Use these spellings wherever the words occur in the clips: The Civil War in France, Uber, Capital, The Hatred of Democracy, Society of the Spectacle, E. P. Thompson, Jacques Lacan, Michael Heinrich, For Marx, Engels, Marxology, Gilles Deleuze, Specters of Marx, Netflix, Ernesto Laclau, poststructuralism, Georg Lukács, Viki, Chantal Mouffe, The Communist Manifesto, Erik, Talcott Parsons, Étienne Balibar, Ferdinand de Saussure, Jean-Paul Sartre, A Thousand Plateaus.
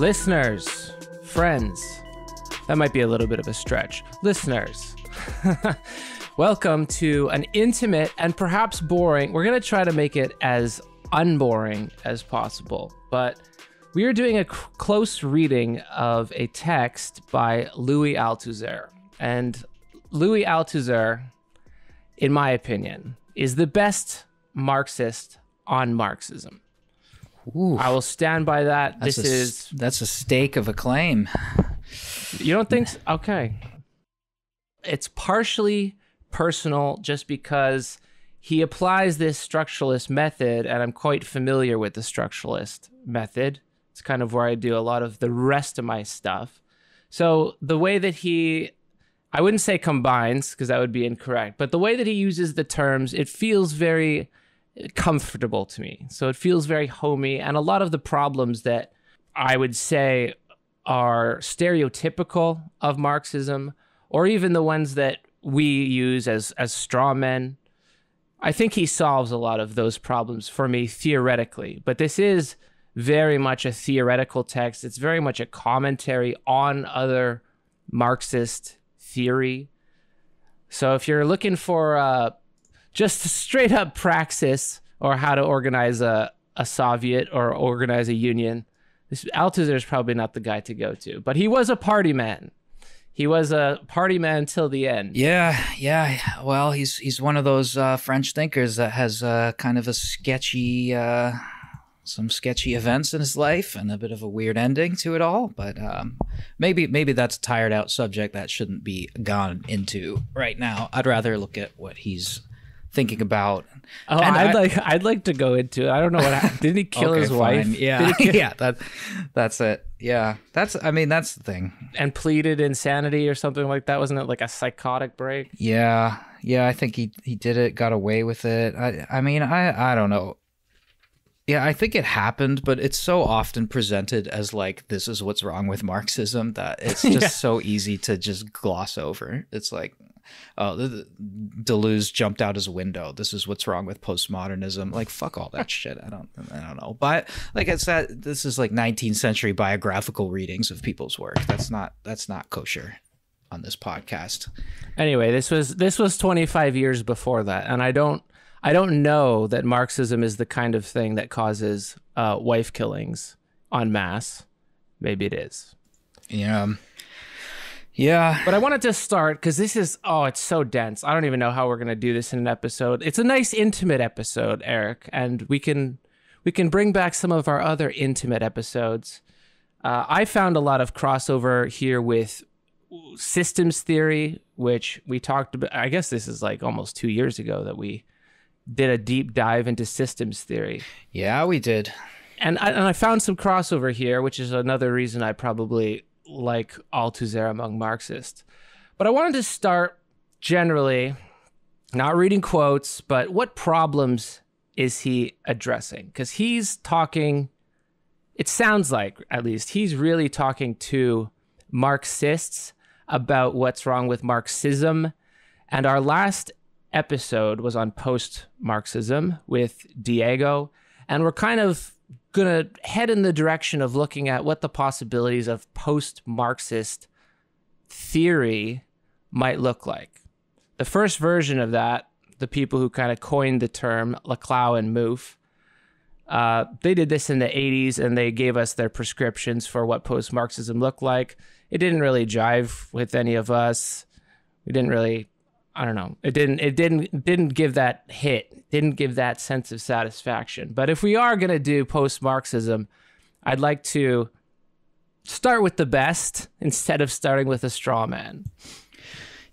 Listeners, friends, that might be a little bit of a stretch. Listeners, welcome to an intimate and perhaps boring, we're going to try to make it as unboring as possible, but we are doing a close reading of a text by Louis Althusser. And Louis Althusser, in my opinion, is the best Marxist on Marxism. Oof, I will stand by that. That's a stake of a claim. You don't think so? Okay. It's partially personal just because he applies this structuralist method, and I'm quite familiar with the structuralist method. It's kind of where I do a lot of the rest of my stuff. So the way that he, I wouldn't say combines because that would be incorrect, but the way that he uses the terms, it feels very comfortable to me. So it feels very homey, and a lot of the problems that I would say are stereotypical of Marxism, or even the ones that we use as straw men, I think he solves a lot of those problems for me theoretically. But this is very much a theoretical text. It's very much a commentary on other Marxist theory. So if you're looking for just straight up praxis, or how to organize a Soviet or organize a union, Althusser is probably not the guy to go to. But he was a party man. He was a party man till the end. Yeah. Well, he's one of those French thinkers that has kind of a sketchy, some sketchy events in his life and a bit of a weird ending to it all. But maybe that's a tired out subject that shouldn't be gone into right now. I'd rather look at what he's thinking about. Oh, and I'd like to go into it. I don't know what happened. Didn't he kill his wife? Fine. Yeah. Yeah, that's it. Yeah. That's the thing. And pleaded insanity or something like that, wasn't it? Like a psychotic break? Yeah. Yeah, I think he did it, got away with it. I mean, I don't know. Yeah, I think it happened, but it's so often presented as like, this is what's wrong with Marxism, that it's just so easy to just gloss over. It's like, oh, Deleuze jumped out his window. This is what's wrong with postmodernism. Like, fuck all that shit. I don't know. But like I said, this is like 19th century biographical readings of people's work. That's not kosher on this podcast. Anyway, this was 25 years before that, and I don't know that Marxism is the kind of thing that causes wife killings en masse. Maybe it is. Yeah. Yeah. But I wanted to start because this is, oh, it's so dense. I don't even know how we're going to do this in an episode. It's a nice intimate episode, Eric, and we can bring back some of our other intimate episodes. I found a lot of crossover here with systems theory, which we talked about. I guess this is like almost 2 years ago that we did a deep dive into systems theory. Yeah, we did. And I found some crossover here, which is another reason I probably like Althusser among Marxists. But I wanted to start generally, not reading quotes, but what problems is he addressing? Because he's talking, it sounds like at least, he's really talking to Marxists about what's wrong with Marxism. And our last episode was on post-Marxism with Diego, and we're kind of gonna head in the direction of looking at what the possibilities of post-Marxist theory might look like. The first version of that, the people who kind of coined the term, Laclau and Mouffe, they did this in the 80s, and they gave us their prescriptions for what post-Marxism looked like. It didn't really jive with any of us. We didn't really, I don't know. It didn't give that hit. It didn't give that sense of satisfaction. But if we are going to do post-Marxism, I'd like to start with the best instead of starting with a straw man.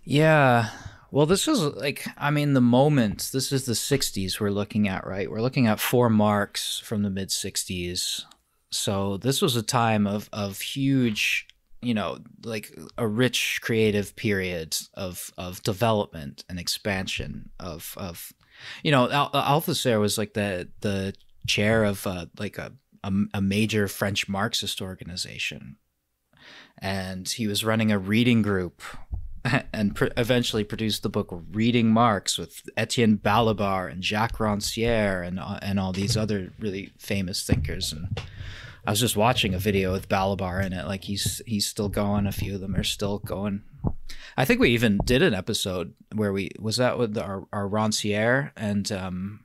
Yeah. Well, this is like, I mean, the moment, this is the 60s we're looking at, right? We're looking at For Marx from the mid 60s. So this was a time of huge, you know, like a rich creative period of development and expansion of you know, Althusser was like the chair of like a major French Marxist organization, and he was running a reading group and eventually produced the book Reading Marx with Étienne Balibar and Jacques Rancière and all these other really famous thinkers and I was just watching a video with Balibar in it. Like he's still going. A few of them are still going. I think we even did an episode where we was that with our Rancière and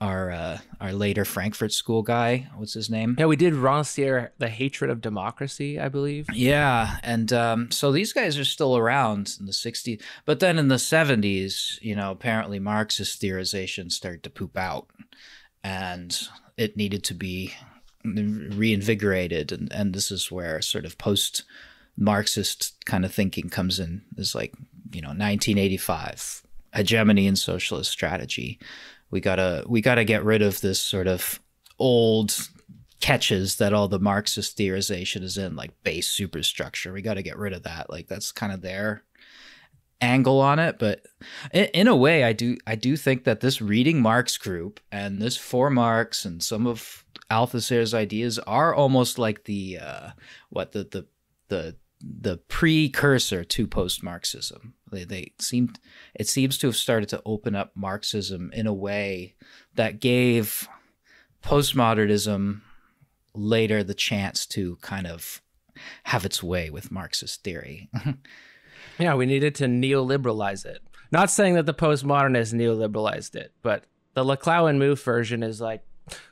our later Frankfurt School guy. What's his name? Yeah, we did Rancière, The Hatred of Democracy, I believe. Yeah, and so these guys are still around in the 60s. But then in the 70s, you know, apparently Marxist theorization started to poop out, and it needed to be reinvigorated, and this is where sort of post-Marxist kind of thinking comes in. Is like, you know, 1985, Hegemony and Socialist Strategy. We gotta get rid of this sort of old catches that all the Marxist theorization is in, like base superstructure. We gotta get rid of that. Like that's kind of their angle on it. But in a way, I do think that this Reading Marx group and this For Marx and some of Althusser's ideas are almost like the precursor to post-Marxism. It seems to have started to open up Marxism in a way that gave postmodernism later the chance to kind of have its way with Marxist theory. Yeah, we needed to neoliberalize it. Not saying that the postmodernists neoliberalized it, but the Laclau and Mouffe version is like,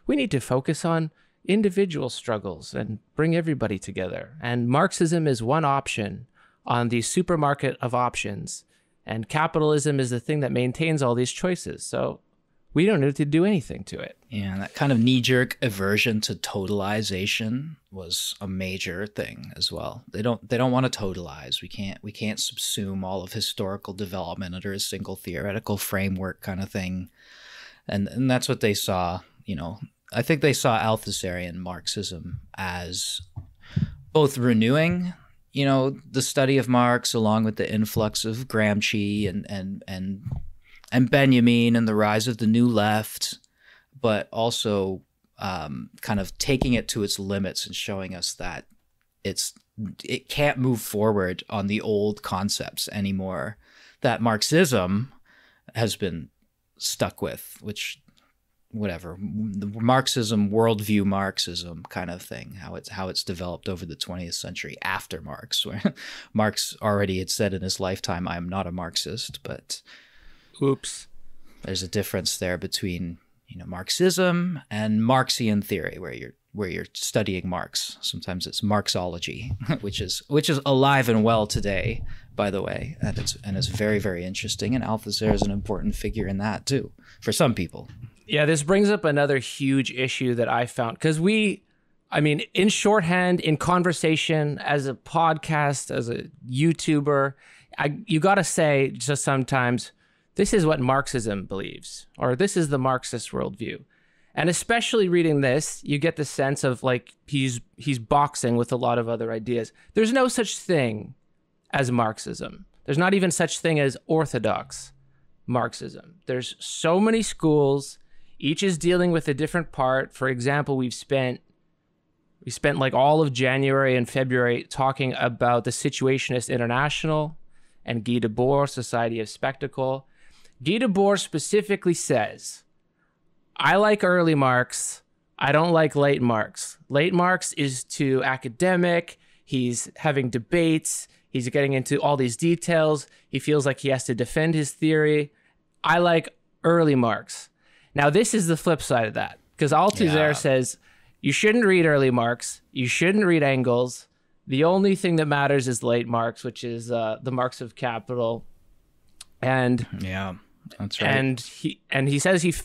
we need to focus on individual struggles and bring everybody together. And Marxism is one option on the supermarket of options. And capitalism is the thing that maintains all these choices. So we don't need to do anything to it. Yeah, and that kind of knee-jerk aversion to totalization was a major thing as well. They don't want to totalize. We can't subsume all of historical development under a single theoretical framework kind of thing. And that's what they saw. You know, I think they saw Althusserian Marxism as both renewing, you know, the study of Marx along with the influx of Gramsci and Benjamin and the rise of the New Left, but also kind of taking it to its limits and showing us that it can't move forward on the old concepts anymore that Marxism has been stuck with, which, whatever, the Marxism, worldview Marxism kind of thing, how it's developed over the 20th century after Marx, where Marx already had said in his lifetime, I'm not a Marxist, but oops, there's a difference there between, you know, Marxism and Marxian theory, where you're studying Marx. Sometimes it's Marxology, which is alive and well today, by the way, and it's very, very interesting. And Althusser is an important figure in that too, for some people. Yeah, this brings up another huge issue that I found, because in shorthand, in conversation, as a podcast, as a YouTuber, you got to say just sometimes, this is what Marxism believes, or this is the Marxist worldview. And especially reading this, you get the sense of like, he's boxing with a lot of other ideas. There's no such thing as Marxism. There's not even such thing as orthodox Marxism. There's so many schools. Each is dealing with a different part. For example, we spent like all of January and February talking about the Situationist International and Guy Debord, Society of Spectacle. Guy Debord specifically says, I like early Marx. I don't like late Marx. Late Marx is too academic. He's having debates. He's getting into all these details. He feels like he has to defend his theory. I like early Marx. Now, this is the flip side of that, because Althusser says, you shouldn't read early Marx, you shouldn't read Engels. The only thing that matters is late Marx, which is the Marx of Capital. And yeah, that's right. And he says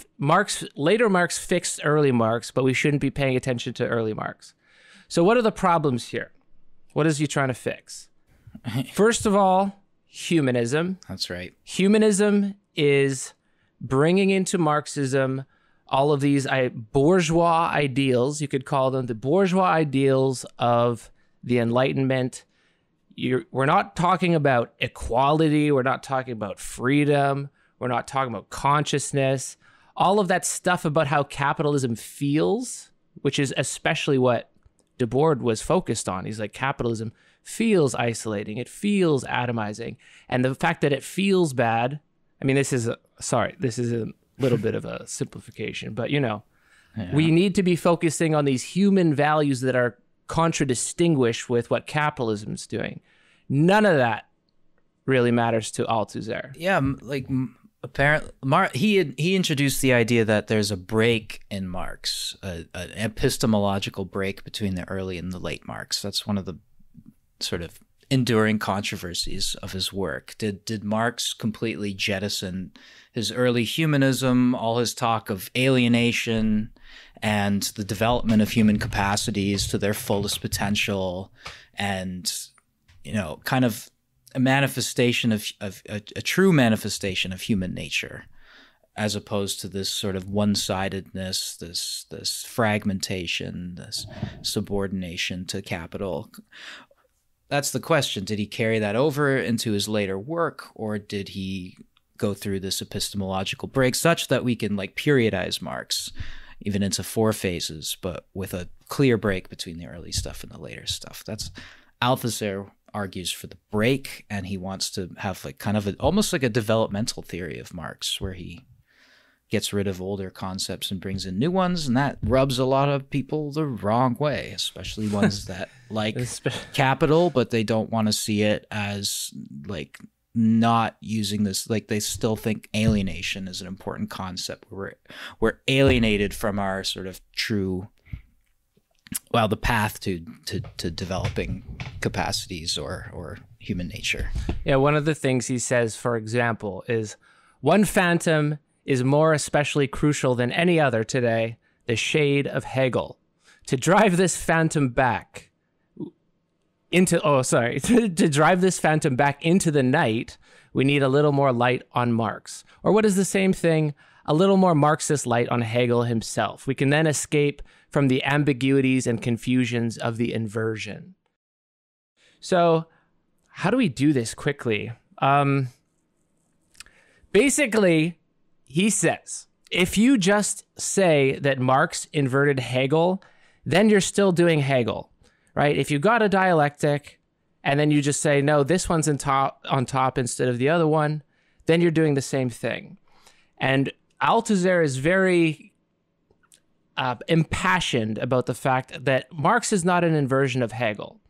later Marx fixed early Marx, but we shouldn't be paying attention to early Marx. So what are the problems here? What is he trying to fix? First of all, humanism. That's right. Humanism is bringing into Marxism all of these bourgeois ideals. You could call them the bourgeois ideals of the Enlightenment. We're not talking about equality. We're not talking about freedom. We're not talking about consciousness. All of that stuff about how capitalism feels, which is especially what Debord was focused on. He's like, capitalism feels isolating. It feels atomizing. And the fact that it feels bad, I mean, this is a little bit of a simplification, but you know, Yeah. We need to be focusing on these human values that are contradistinguished with what capitalism's doing. None of that really matters to Althusser. Yeah, like apparently he introduced the idea that there's a break in Marx, an epistemological break between the early and the late Marx. That's one of the sort of enduring controversies of his work. Did Marx completely jettison his early humanism, all his talk of alienation and the development of human capacities to their fullest potential, and, you know, kind of a manifestation of a true manifestation of human nature, as opposed to this sort of one-sidedness, this fragmentation, this subordination to capital? That's the question. Did he carry that over into his later work, or did he go through this epistemological break such that we can like periodize Marx even into four phases, but with a clear break between the early stuff and the later stuff? That's Althusser argues for the break, and he wants to have like kind of almost like a developmental theory of Marx, where he gets rid of older concepts and brings in new ones, and that rubs a lot of people the wrong way, especially ones that like capital, but they don't want to see it as like not using this, like they still think alienation is an important concept. We're alienated from our sort of true, well, the path to developing capacities or human nature. Yeah, one of the things he says, for example, is one phantom is more especially crucial than any other today, the shade of Hegel. To drive this phantom back into, to drive this phantom back into the night, we need a little more light on Marx. Or what is the same thing? A little more Marxist light on Hegel himself. We can then escape from the ambiguities and confusions of the inversion. So how do we do this quickly? Basically, he says, if you just say that Marx inverted Hegel, then you're still doing Hegel, right? If you got a dialectic and then you just say, no, this one's on top instead of the other one, then you're doing the same thing. And Althusser is very impassioned about the fact that Marx is not an inversion of Hegel.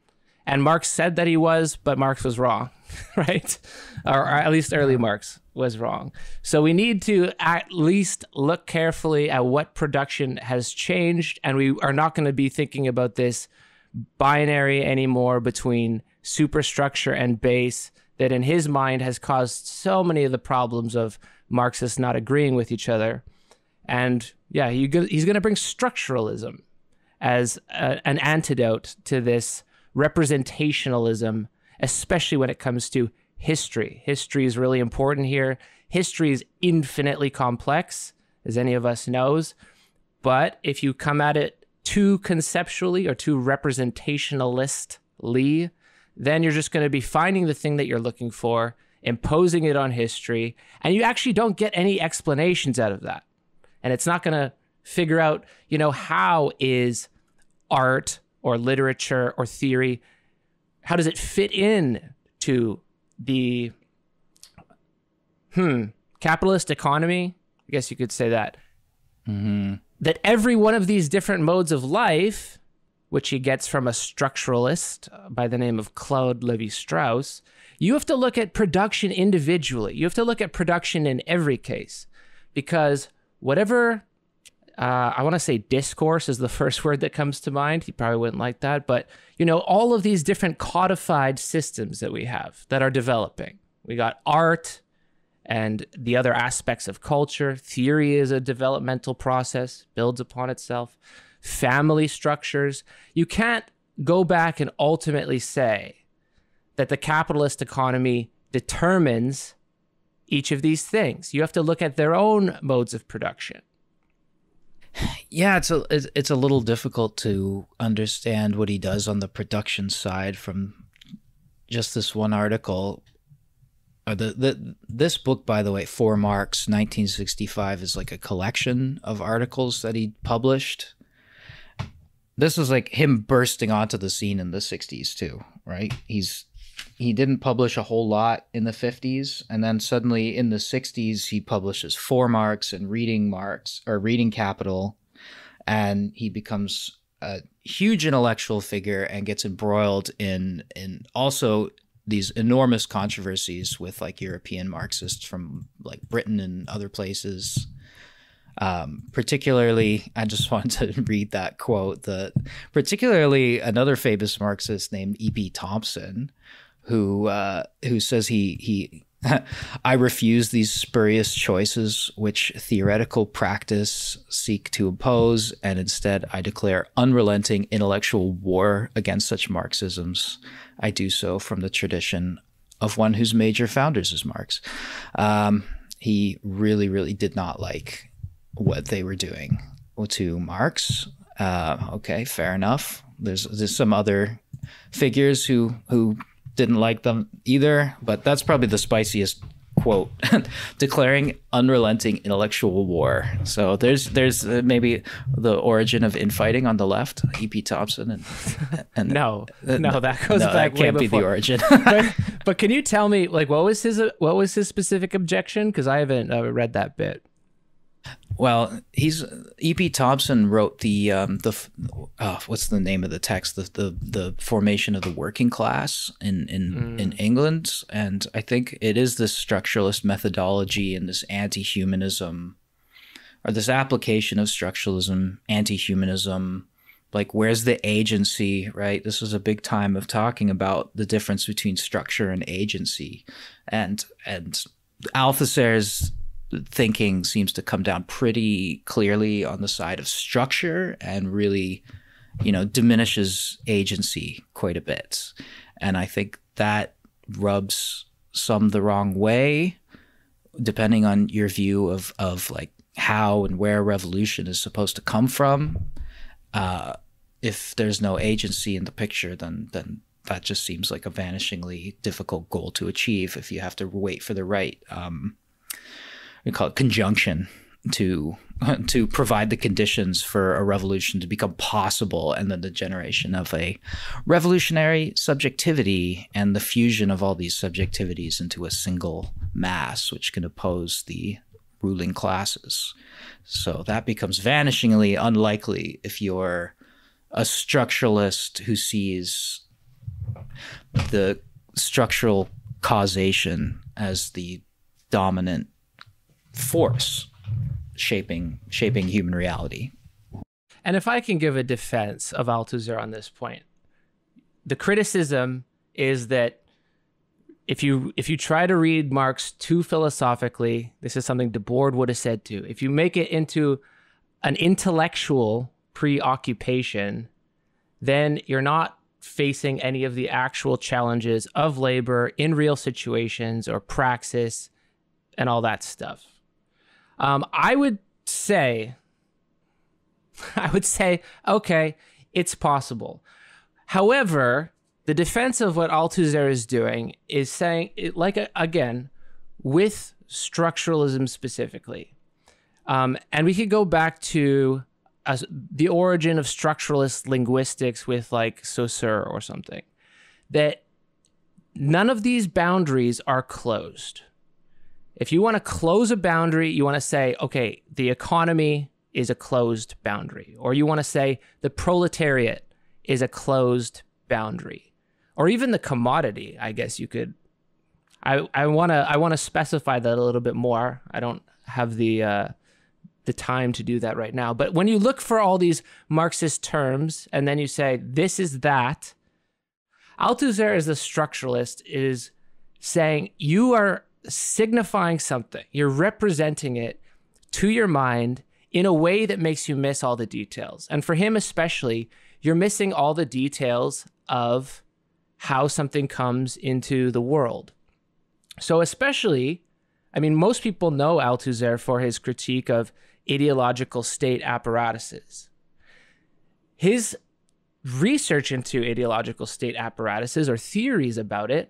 And Marx said that he was, but Marx was wrong, right? Or at least early Marx was wrong. So we need to at least look carefully at what production has changed, and we are not going to be thinking about this binary anymore between superstructure and base that in his mind has caused so many of the problems of Marxists not agreeing with each other. And yeah, he's going to bring structuralism as an antidote to this representationalism, especially when it comes to history. History is really important here. History is infinitely complex, as any of us knows. But if you come at it too conceptually or too representationalistly, then you're just going to be finding the thing that you're looking for, imposing it on history, and you actually don't get any explanations out of that. And it's not going to figure out, you know, how is art or literature or theory, how does it fit in to the capitalist economy? I guess you could say that. Mm-hmm. That every one of these different modes of life, which he gets from a structuralist by the name of Claude Lévi-Strauss, you have to look at production individually. You have to look at production in every case, because whatever, I want to say discourse is the first word that comes to mind. He probably wouldn't like that. But, you know, all of these different codified systems that we have that are developing. We got art and the other aspects of culture. Theory is a developmental process, builds upon itself. Family structures. You can't go back and ultimately say that the capitalist economy determines each of these things. You have to look at their own modes of production. Yeah, it's a little difficult to understand what he does on the production side from just this one article. Or this book, by the way, For Marx, 1965, is like a collection of articles that he published. This is like him bursting onto the scene in the 60s too, right? He didn't publish a whole lot in the 50s, and then suddenly in the 60s he publishes For Marx and Reading Capital, and he becomes a huge intellectual figure and gets embroiled in also these enormous controversies with like European Marxists from like Britain and other places. Particularly, I just wanted to read that quote, particularly another famous Marxist named E. P. Thompson, who says I refuse these spurious choices which theoretical practice seek to impose, and instead I declare unrelenting intellectual war against such Marxisms. I do so from the tradition of one whose major founders is Marx. He really, really did not like what they were doing to Marx. Okay, fair enough. There's some other figures who didn't like them either, but that's probably the spiciest quote. Declaring unrelenting intellectual war. So there's maybe the origin of infighting on the left, E.P. Thompson. And no, that goes back way before. That can't be the origin. But can you tell me, like, what was his specific objection? Because I haven't read that bit. Well, E.P. Thompson wrote what's the name of the text? The formation of the working class in England, and I think it is this structuralist methodology and this anti-humanism, or this application of structuralism, anti-humanism. Like, where's the agency, right? This is a big time of talking about the difference between structure and agency, and Althusser's thinking seems to come down pretty clearly on the side of structure and really, you know, diminishes agency quite a bit. And I think that rubs some the wrong way, depending on your view of like how and where revolution is supposed to come from. If there's no agency in the picture, then that just seems like a vanishingly difficult goal to achieve if you have to wait for the right we call it conjunction to provide the conditions for a revolution to become possible, and then the generation of a revolutionary subjectivity and the fusion of all these subjectivities into a single mass which can oppose the ruling classes. So that becomes vanishingly unlikely if you're a structuralist who sees the structural causation as the dominant force shaping human reality. And if I can give a defense of Althusser on this point, the criticism is that if you try to read Marx too philosophically, this is something Debord would have said too, if you make it into an intellectual preoccupation, then you're not facing any of the actual challenges of labor in real situations or praxis and all that stuff. I would say, okay, it's possible. However, the defense of what Althusser is doing is saying, again, with structuralism specifically, and we could go back to the origin of structuralist linguistics with like Saussure or something, that none of these boundaries are closed. If you want to close a boundary, you want to say, okay, the economy is a closed boundary. Or you want to say the proletariat is a closed boundary. Or even the commodity, I guess you could. I want to specify that a little bit more. I don't have the time to do that right now. But when you look for all these Marxist terms and then you say, this is that, Althusser as a structuralist is saying you are signifying something, you're representing it to your mind in a way that makes you miss all the details. And for him especially, you're missing all the details of how something comes into the world. So especially, I mean, most people know Althusser for his critique of ideological state apparatuses. His research into ideological state apparatuses, or theories about it,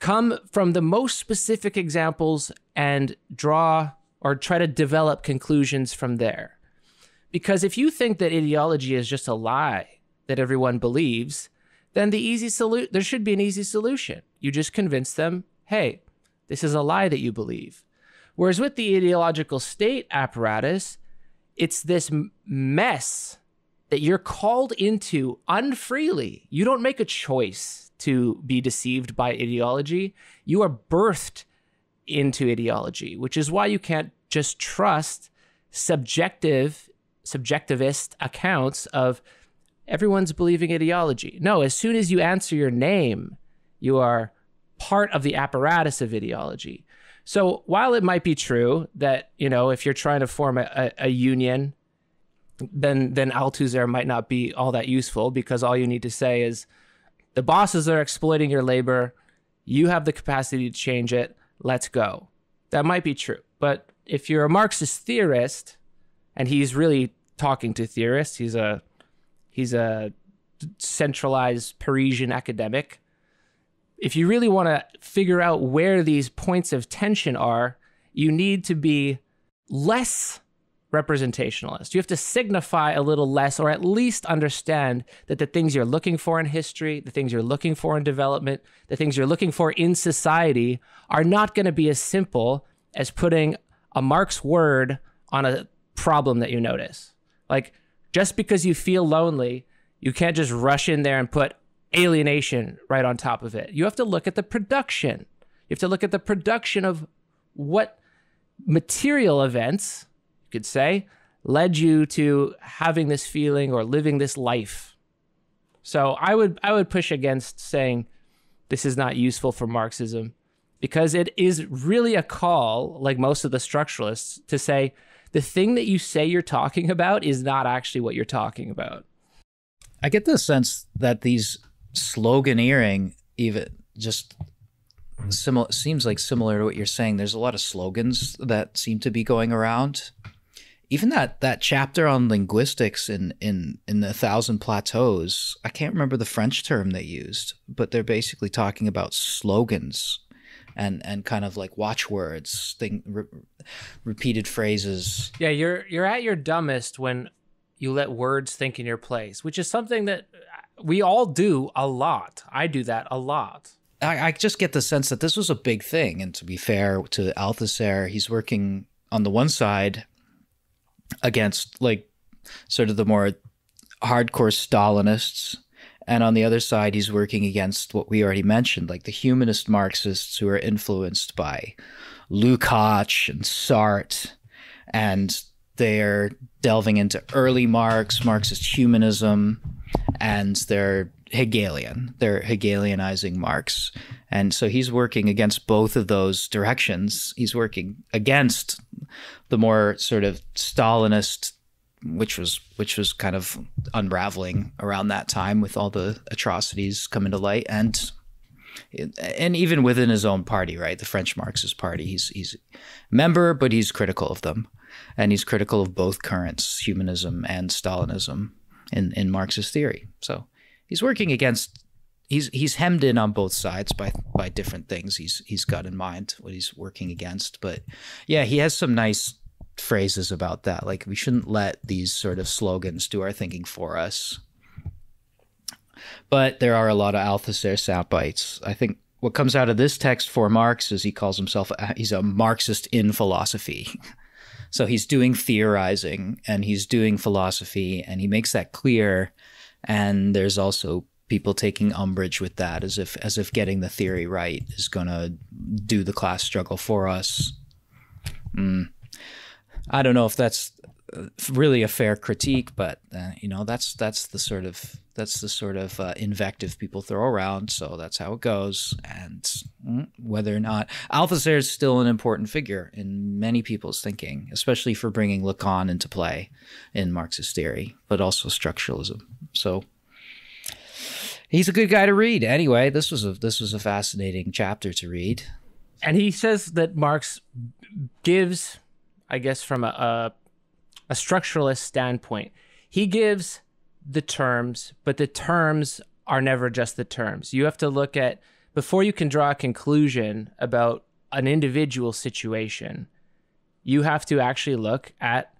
come from the most specific examples and draw or try to develop conclusions from there. Because if you think that ideology is just a lie that everyone believes, then there should be an easy solution. You just convince them, hey, this is a lie that you believe. Whereas with the ideological state apparatus, it's this mess that you're called into unfreely. You don't make a choice to be deceived by ideology. You are birthed into ideology, which is why you can't just trust subjectivist accounts of everyone's believing ideology. No, as soon as you answer your name, you are part of the apparatus of ideology. So while it might be true that, you know, if you're trying to form a union, then Althusser might not be all that useful, because all you need to say is the bosses are exploiting your labor. You have the capacity to change it. Let's go. That might be true. But if you're a Marxist theorist, and he's really talking to theorists, he's a centralized Parisian academic. If you really want to figure out where these points of tension are, you need to be less representationalist. You have to signify a little less, or at least understand that the things you're looking for in history, the things you're looking for in development, the things you're looking for in society are not going to be as simple as putting a Marx word on a problem that you notice. Like, just because you feel lonely, you can't just rush in there and put alienation right on top of it. You have to look at the production. You have to look at the production of what material events, you could say, led you to having this feeling or living this life. So I would push against saying this is not useful for Marxism, because it is really a call, like most of the structuralists, to say the thing that you say you're talking about is not actually what you're talking about. I get the sense that these sloganeering, even just similar, seems like similar to what you're saying. There's a lot of slogans that seem to be going around. Even that chapter on linguistics in the Thousand Plateaus, I can't remember the French term they used, but they're basically talking about slogans and kind of like watchwords, repeated phrases. Yeah, you're at your dumbest when you let words think in your place, which is something that we all do a lot. I do that a lot. I just get the sense that this was a big thing. And to be fair to Althusser, he's working on the one side against like sort of the more hardcore Stalinists. And on the other side, he's working against what we already mentioned, like the humanist Marxists who are influenced by Lukács and Sartre, and they're delving into early Marx, Marxist humanism, and they're Hegelian. They're Hegelianizing Marx. And so he's working against both of those directions. He's working against the more sort of Stalinist, which was kind of unraveling around that time with all the atrocities coming to light, and even within his own party, right? The French Marxist Party. He's a member, but he's critical of them. And he's critical of both currents, humanism and Stalinism, in Marxist theory. So he's working against, he's hemmed in on both sides by different things he's got in mind, what he's working against. But yeah, he has some nice phrases about that. Like, we shouldn't let these sort of slogans do our thinking for us. But there are a lot of Althusser soundbites. I think what comes out of this text for Marx is he calls himself, he's a Marxist in philosophy. So he's doing theorizing and he's doing philosophy, and he makes that clear. And there's also people taking umbrage with that, as if getting the theory right is going to do the class struggle for us. I don't know if that's really a fair critique, but you know, that's the sort of invective people throw around. So that's how it goes. And whether or not Althusser is still an important figure in many people's thinking, especially for bringing Lacan into play in Marxist theory, but also structuralism. So he's a good guy to read. Anyway, this was a fascinating chapter to read. And he says that Marx gives, I guess from a structuralist standpoint, he gives the terms, but the terms are never just the terms. You have to look at, before you can draw a conclusion about an individual situation, you have to actually look at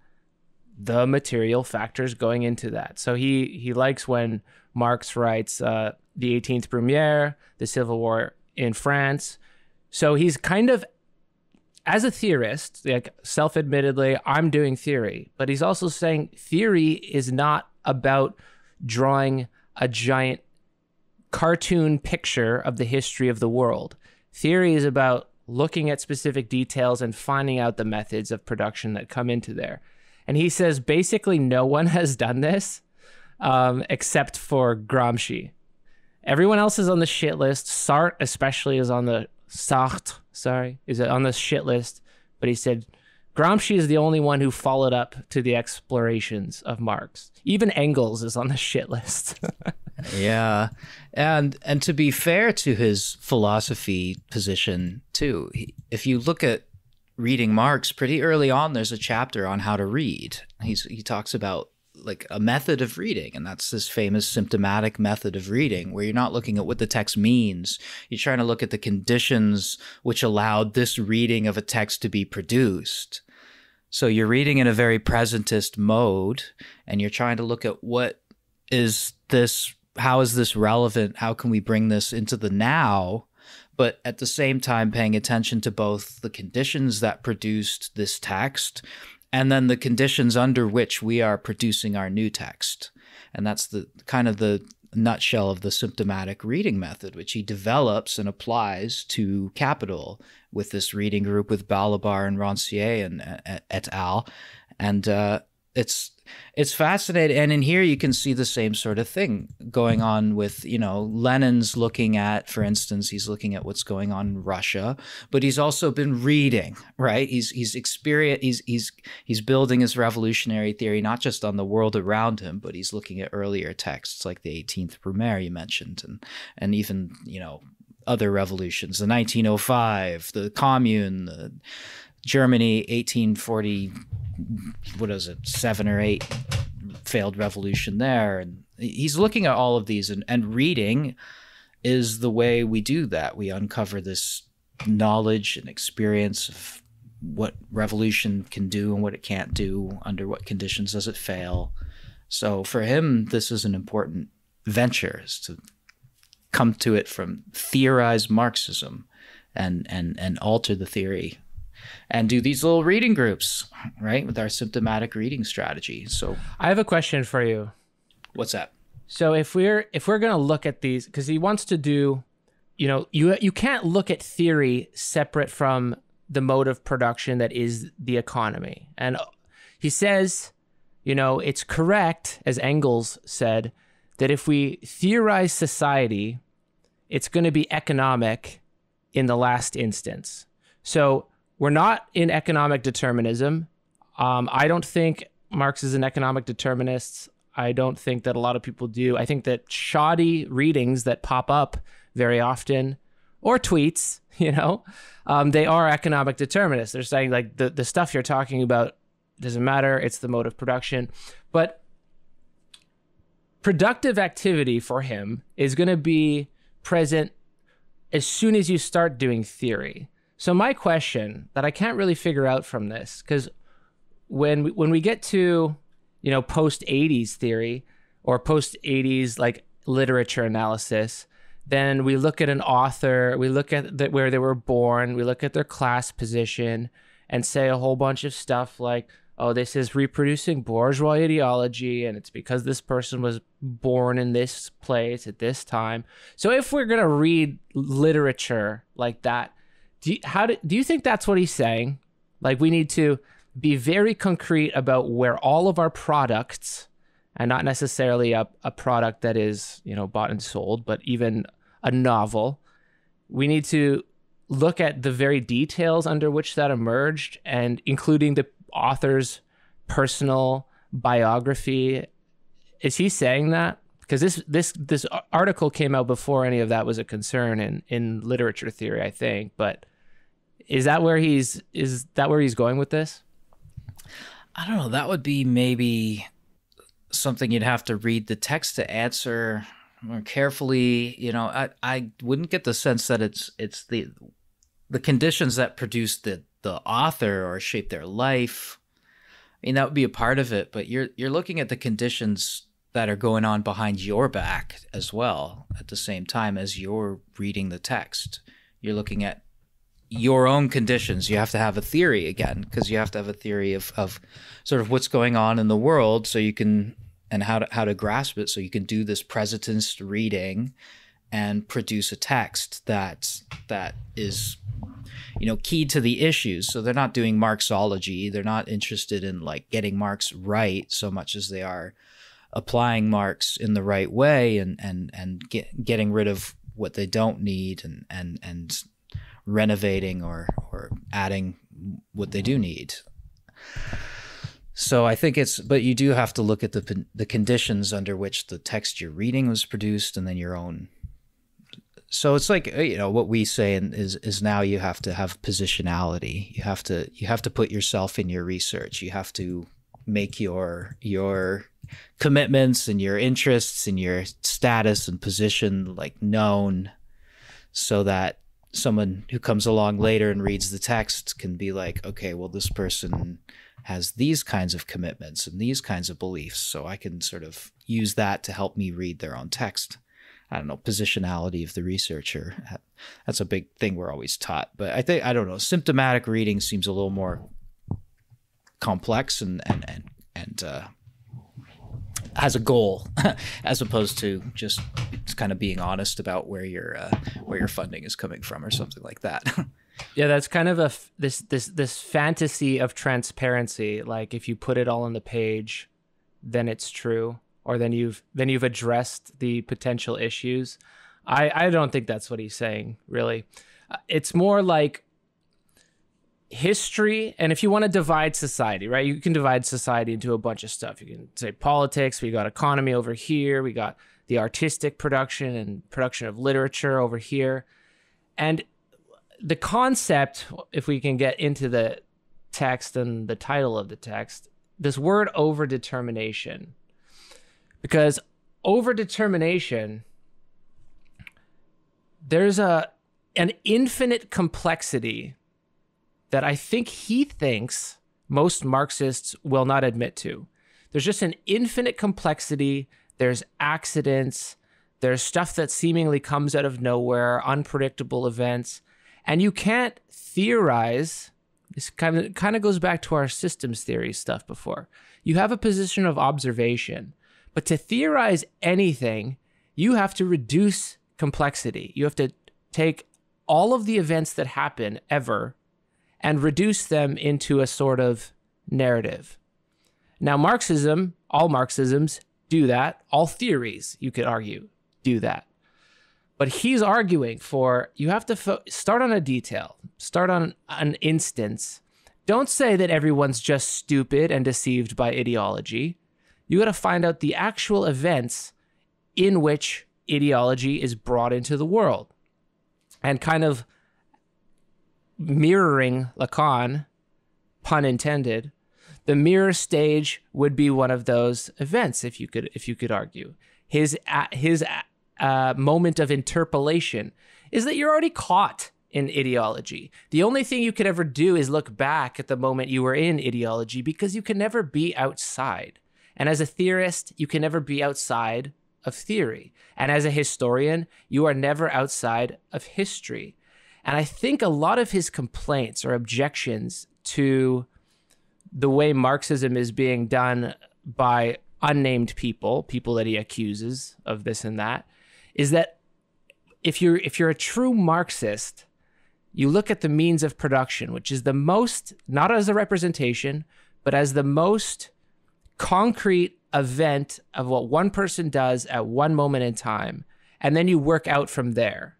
the material factors going into that. So he likes when Marx writes The 18th Brumaire, The Civil War in France. So he's kind of as a theorist, like self-admittedly, I'm doing theory, but he's also saying theory is not about drawing a giant cartoon picture of the history of the world. Theory is about looking at specific details and finding out the methods of production that come into there. And he says basically no one has done this except for Gramsci. Everyone else is on the shit list. Sartre especially is on the is on the shit list. But he said Gramsci is the only one who followed up to the explorations of Marx. Even Engels is on the shit list. Yeah. And to be fair to his philosophy position too, if you look at reading Marx, pretty early on there's a chapter on how to read. He talks about like a method of reading, and that's this famous symptomatic method of reading where you're not looking at what the text means. You're trying to look at the conditions which allowed this reading of a text to be produced. So you're reading in a very presentist mode, and you're trying to look at what is this, how is this relevant? How can we bring this into the now? But at the same time, paying attention to both the conditions that produced this text and then the conditions under which we are producing our new text. And that's the kind of the nutshell of the symptomatic reading method, which he develops and applies to Capital with this reading group with Balibar and Rancière and et al. And it's fascinating. And in here you can see the same sort of thing going on with, you know, Lenin's looking at, for instance, he's looking at what's going on in Russia, but he's also been reading, right? He's building his revolutionary theory, not just on the world around him, but he's looking at earlier texts like the 18th Brumaire you mentioned, and even, you know, other revolutions, the 1905, the Commune, the Germany 1840, what is it, 7 or 8 failed revolution there. And he's looking at all of these, and reading is the way we do that. We uncover this knowledge and experience of what revolution can do and what it can't do, under what conditions does it fail. So for him, this is an important venture, is to come to it from theorized Marxism and alter the theory. And do these little reading groups, right, with our symptomatic reading strategy. So I have a question for you. What's that? So if we're going to look at these, because he wants to do, you know, you can't look at theory separate from the mode of production that is the economy. And he says, you know, it's correct, as Engels said, that if we theorize society, it's going to be economic in the last instance. So we're not in economic determinism. I don't think Marx is an economic determinist. I don't think that a lot of people do. I think that shoddy readings that pop up very often, or tweets, you know, they are economic determinists. They're saying like the stuff you're talking about doesn't matter. It's the mode of production. But productive activity for him is going to be present as soon as you start doing theory. So my question that I can't really figure out from this, because when we get to, you know, post-80s theory or post-80s like literature analysis, then we look at an author, we look at where they were born, we look at their class position and say a whole bunch of stuff like, oh, this is reproducing bourgeois ideology and it's because this person was born in this place at this time. So if we're going to read literature like that, do you think that's what he's saying? Like, we need to be very concrete about where all of our products, and not necessarily a product that is, you know, bought and sold, but even a novel, we need to look at the very details under which that emerged, and including the author's personal biography. Is he saying that? Because this article came out before any of that was a concern in literature theory, I think. But is that where he's going with this? I don't know. That would be maybe something you'd have to read the text to answer more carefully. You know, I wouldn't get the sense that it's the conditions that produced the author or shaped their life. I mean, that would be a part of it, but you're looking at the conditions that are going on behind your back as well at the same time as you're reading the text. You're looking at your own conditions. You have to have a theory again, because you have to have a theory of sort of what's going on in the world, so you can, and how to grasp it, so you can do this presentist reading and produce a text that is, you know, key to the issues. So they're not doing Marxology. They're not interested in like getting Marx right so much as they are applying Marx in the right way and getting rid of what they don't need and renovating or adding what they do need. So I think it's, but you do have to look at the conditions under which the text you're reading was produced, and then your own. So it's like, you know, what we say is now you have to have positionality. You have to put yourself in your research. You have to make your commitments and your interests and your status and position like known, so that someone who comes along later and reads the text can be like, okay, well, this person has these kinds of commitments and these kinds of beliefs, so I can sort of use that to help me read their own text. I don't know, positionality of the researcher. That's a big thing we're always taught. But I think, I don't know, symptomatic reading seems a little more complex and has a goal, as opposed to just kind of being honest about where your funding is coming from or something like that. Yeah, that's kind of this fantasy of transparency. Like, if you put it all on the page, then it's true, or then you've addressed the potential issues. I don't think that's what he's saying, really. It's more like history, and if you want to divide society, right, you can divide society into a bunch of stuff. You can say politics, we got economy over here, we got the artistic production and production of literature over here. And the concept, if we can get into the text and the title of the text, this word overdetermination, because overdetermination, there's an infinite complexity that I think he thinks most Marxists will not admit to. There's just an infinite complexity. There's accidents. There's stuff that seemingly comes out of nowhere, unpredictable events. And you can't theorize. This kind of goes back to our systems theory stuff before. You have a position of observation, but to theorize anything, you have to reduce complexity. You have to take all of the events that happen ever and reduce them into a sort of narrative. Now, Marxism, all Marxisms do that. All theories, you could argue, do that. But he's arguing for, you have to start on a detail, start on an instance. Don't say that everyone's just stupid and deceived by ideology. You got to find out the actual events in which ideology is brought into the world, and kind of mirroring Lacan, pun intended, the mirror stage would be one of those events, if you could argue. His moment of interpolation is that you're already caught in ideology. The only thing you could ever do is look back at the moment you were in ideology, because you can never be outside. And as a theorist, you can never be outside of theory. And as a historian, you are never outside of history. And I think a lot of his complaints or objections to the way Marxism is being done by unnamed people, people that he accuses of this and that, is that if you're a true Marxist, you look at the means of production, which is the most, not as a representation, but as the most concrete event of what one person does at one moment in time, and then you work out from there.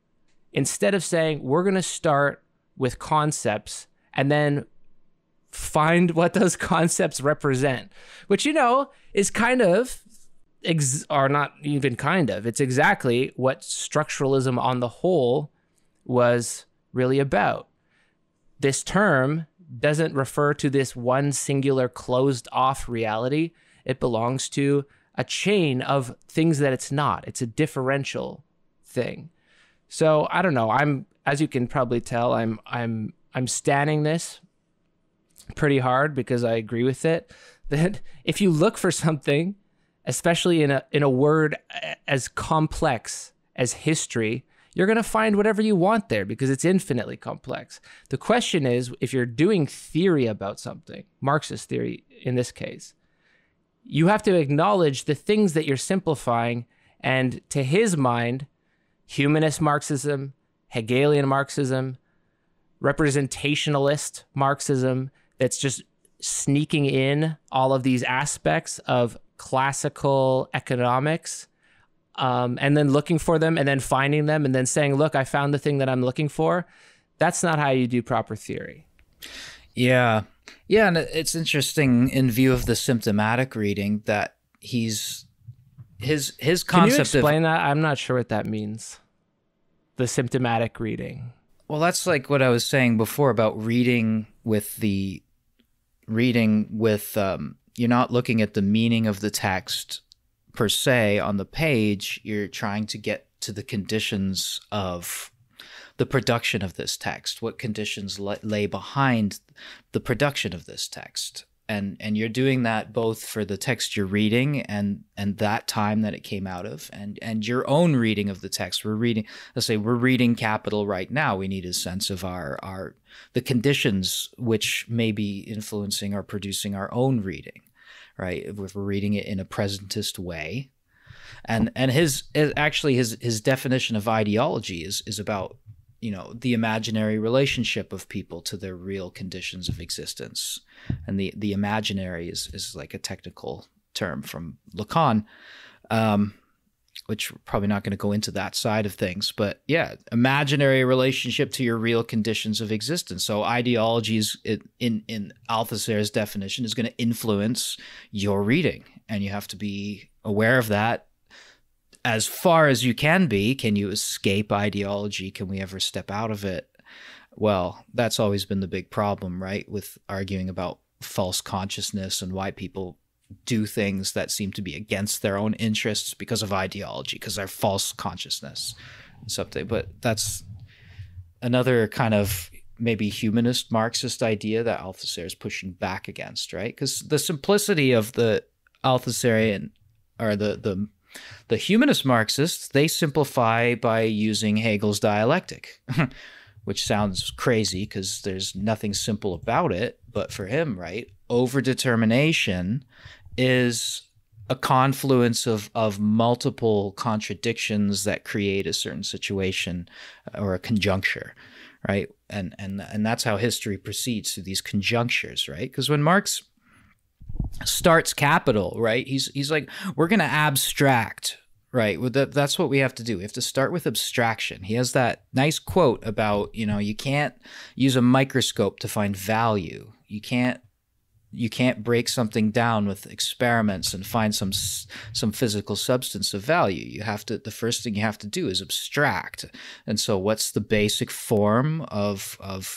Instead of saying, we're going to start with concepts and then find what those concepts represent, which, you know, is kind of, or not even kind of, it's exactly what structuralism on the whole was really about. This term doesn't refer to this one singular closed off reality. It belongs to a chain of things that it's not. It's a differential thing. So I don't know. I'm, as you can probably tell, I'm standing this pretty hard, because I agree with it, that if you look for something, especially in a word as complex as history, you're going to find whatever you want there because it's infinitely complex. The question is, if you're doing theory about something, Marxist theory in this case, you have to acknowledge the things that you're simplifying. And to his mind, humanist Marxism, Hegelian Marxism, representationalist Marxism, that's just sneaking in all of these aspects of classical economics, and then looking for them and then finding them and then saying, look, I found the thing that I'm looking for. That's not how you do proper theory. Yeah. Yeah. And it's interesting in view of the symptomatic reading that he's, his concept. Can you explain that? I'm not sure what that means. The symptomatic reading. Well, that's like what I was saying before about reading with you're not looking at the meaning of the text per se on the page. You're trying to get to the conditions of the production of this text, what conditions lay behind the production of this text. And you're doing that both for the text you're reading and that time that it came out of, and your own reading of the text. We're reading, let's say we're reading Capital right now. We need a sense of the conditions which may be influencing or producing our own reading, right? If we're reading it in a presentist way. And his definition of ideology is about, you know, the imaginary relationship of people to their real conditions of existence. And the imaginary is like a technical term from Lacan, which we're probably not going to go into that side of things. But yeah, imaginary relationship to your real conditions of existence. So ideology is, in Althusser's definition, is going to influence your reading. And you have to be aware of that as far as you can be. Can you escape ideology? Can we ever step out of it? Well, that's always been the big problem, right? With arguing about false consciousness and why people do things that seem to be against their own interests because of ideology, because they're false consciousness and something. But that's another kind of maybe humanist Marxist idea that Althusser is pushing back against, right? Because the simplicity of the Althusserian, or the humanist Marxists, they simplify by using Hegel's dialectic, which sounds crazy because there's nothing simple about it. But for him, right, overdetermination is a confluence of multiple contradictions that create a certain situation or a conjuncture, right? And that's how history proceeds, through these conjunctures, right? Because when Marx starts Capital, right, he's like, we're going to abstract, right? That's what we have to do. We have to start with abstraction. He has that nice quote about, you know, you can't use a microscope to find value. You can't break something down with experiments and find some physical substance of value. You have to, the first thing you have to do is abstract. And so what's the basic form of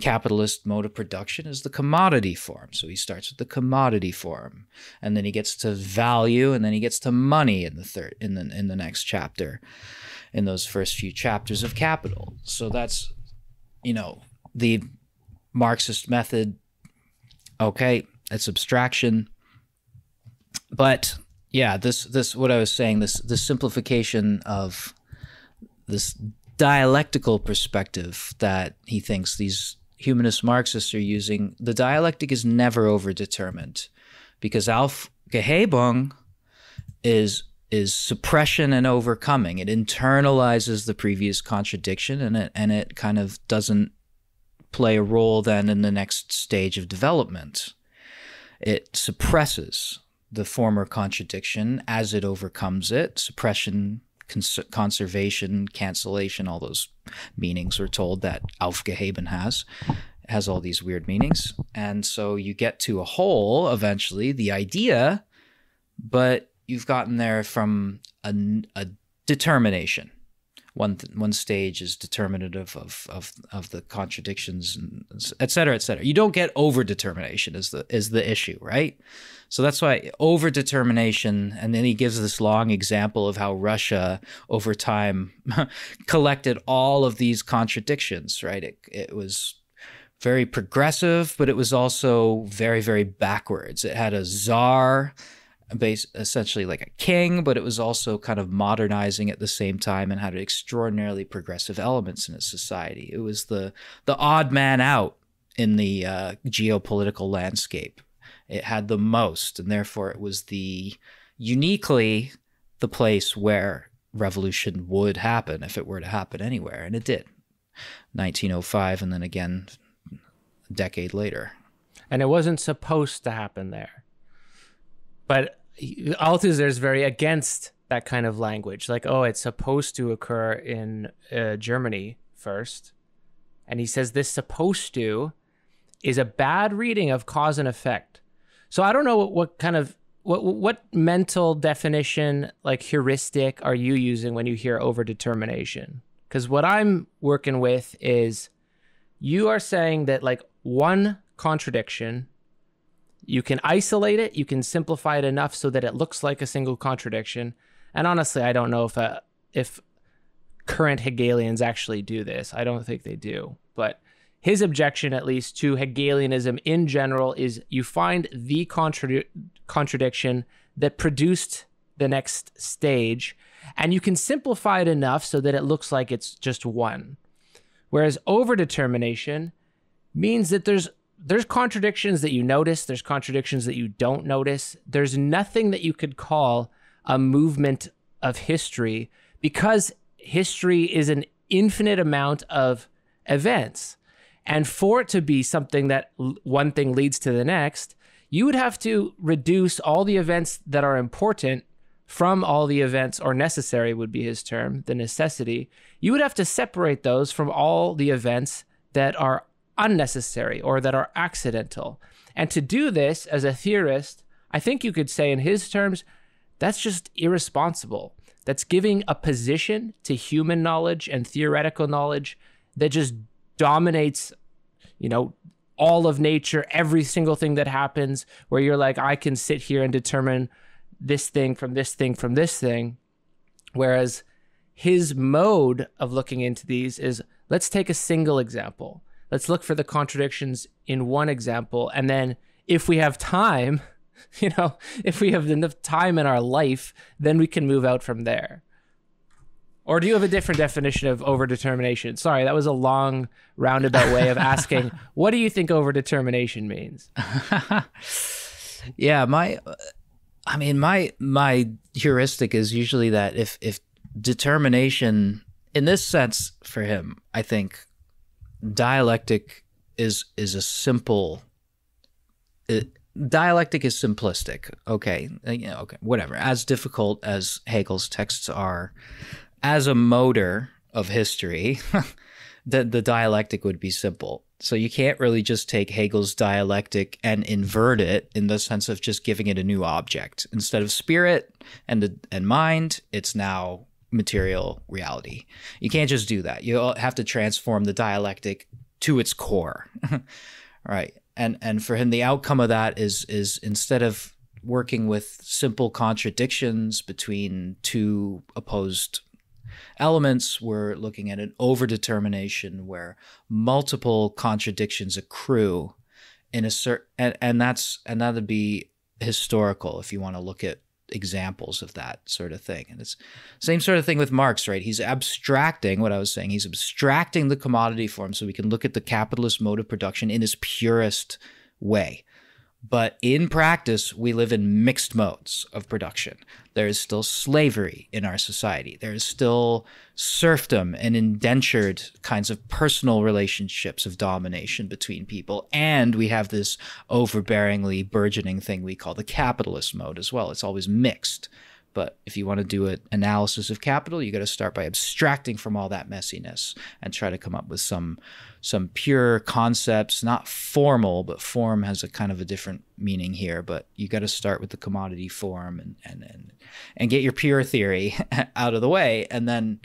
capitalist mode of production? Is the commodity form. So he starts with the commodity form, and then he gets to value, and then he gets to money in the next chapter, in those first few chapters of Capital. So that's, you know, the Marxist method. Okay, it's abstraction. But yeah, this what I was saying, this simplification of this dialectical perspective that he thinks these humanist Marxists are using, the dialectic is never overdetermined, because Aufhebung is suppression and overcoming. It internalizes the previous contradiction, and it kind of doesn't play a role then in the next stage of development. It suppresses the former contradiction as it overcomes it. Suppression, conservation, cancellation, all those meanings we're told that Aufgeheben has all these weird meanings. And so you get to a whole, eventually, the idea, but you've gotten there from a determination. One stage is determinative of the contradictions, and et cetera, et cetera. You don't get overdetermination is the issue, right? So that's why overdetermination, and then he gives this long example of how Russia over time collected all of these contradictions, right? It was very progressive, but it was also very, very backwards. It had a czar essentially like a king, but it was also kind of modernizing at the same time and had extraordinarily progressive elements in its society. It was the odd man out in the geopolitical landscape. It had the most, and therefore it was uniquely the place where revolution would happen if it were to happen anywhere, and it did. 1905, and then again a decade later. And it wasn't supposed to happen there. But Althusser is very against that kind of language. Like, oh, it's supposed to occur in Germany first. And he says this supposed to is a bad reading of cause and effect. So I don't know what mental definition, like heuristic, are you using when you hear overdetermination? Because what I'm working with is you are saying that like one contradiction, you can isolate it, you can simplify it enough so that it looks like a single contradiction. And honestly, I don't know if current Hegelians actually do this. I don't think they do. But his objection, at least, to Hegelianism in general is you find the contradiction that produced the next stage, and you can simplify it enough so that it looks like it's just one. Whereas overdetermination means that there's contradictions that you notice, there's contradictions that you don't notice. There's nothing that you could call a movement of history, because history is an infinite amount of events. And for it to be something that one thing leads to the next, you would have to reduce all the events that are important from all the events, or necessary would be his term, the necessity. You would have to separate those from all the events that are unnecessary or that are accidental. And to do this as a theorist, I think you could say in his terms, that's just irresponsible. That's giving a position to human knowledge and theoretical knowledge that just dominates, you know, all of nature, every single thing that happens, where you're like, I can sit here and determine this thing from this thing from this thing. Whereas his mode of looking into these is, let's take a single example. Let's look for the contradictions in one example. And then if we have time, you know, if we have enough time in our life, then we can move out from there. Or do you have a different definition of overdetermination? Sorry, that was a long roundabout way of asking, what do you think overdetermination means? Yeah, my heuristic is usually that if determination, in this sense for him, I think, dialectic is a simple, dialectic is simplistic. Okay, yeah, okay, whatever. As difficult as Hegel's texts are, as a motor of history, the dialectic would be simple. So you can't really just take Hegel's dialectic and invert it in the sense of just giving it a new object. Instead of spirit and mind, it's now material reality. You can't just do that. You have to transform the dialectic to its core. Right. And for him, the outcome of that is instead of working with simple contradictions between two opposed elements, we're looking at an overdetermination where multiple contradictions accrue in a certain, and that's, and that'd be historical if you want to look at examples of that sort of thing. And it's same sort of thing with Marx, right? He's abstracting what I was saying. He's abstracting the commodity form so we can look at the capitalist mode of production in its purest way. But in practice, we live in mixed modes of production. There is still slavery in our society. There is still serfdom and indentured kinds of personal relationships of domination between people. And we have this overbearingly burgeoning thing we call the capitalist mode as well. It's always mixed. But if you want to do an analysis of capital, you got to start by abstracting from all that messiness and try to come up with some pure concepts, not formal, but form has a kind of a different meaning here. But you got to start with the commodity form and get your pure theory out of the way, and then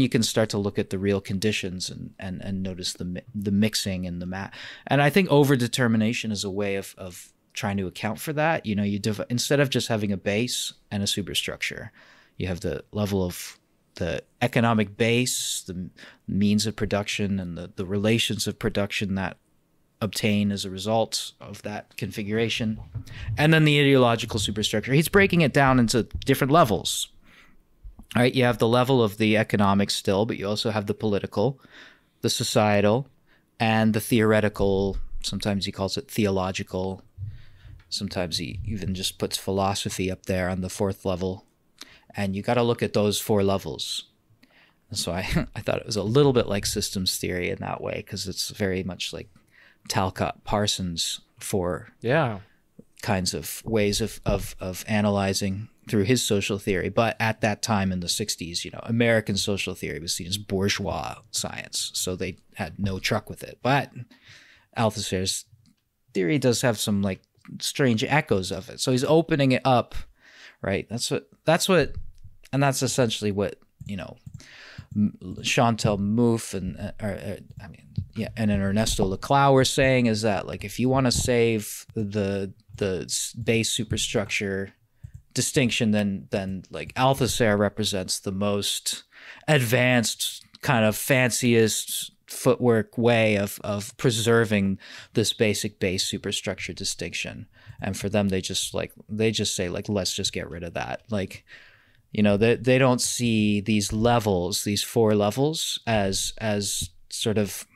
you can start to look at the real conditions and notice the mixing and the mat. And I think overdetermination is a way of trying to account for that. You know, you instead of just having a base and a superstructure, you have the level of the economic base, the means of production, and the relations of production that obtain as a result of that configuration, and then the ideological superstructure. He's breaking it down into different levels. All right, you have the level of the economic still, but you also have the political, the societal, and the theoretical. Sometimes he calls it theological. Sometimes he even just puts philosophy up there on the fourth level. And you got to look at those four levels. And so I thought it was a little bit like systems theory in that way, because it's very much like Talcott Parsons for kinds of ways of analyzing through his social theory. But at that time in the 60s, you know, American social theory was seen as bourgeois science, so they had no truck with it. But Althusser's theory does have some like strange echoes of it. So he's opening it up, right? And that's essentially what, you know, Chantal Mouffe and and Ernesto Laclau were saying, is that like if you want to save the base superstructure distinction, then like Althusser represents the most advanced, kind of fanciest footwork way of preserving this basic base superstructure distinction. And for them, they just say like, let's just get rid of that. Like, you know, they don't see these levels, these four levels, as sort of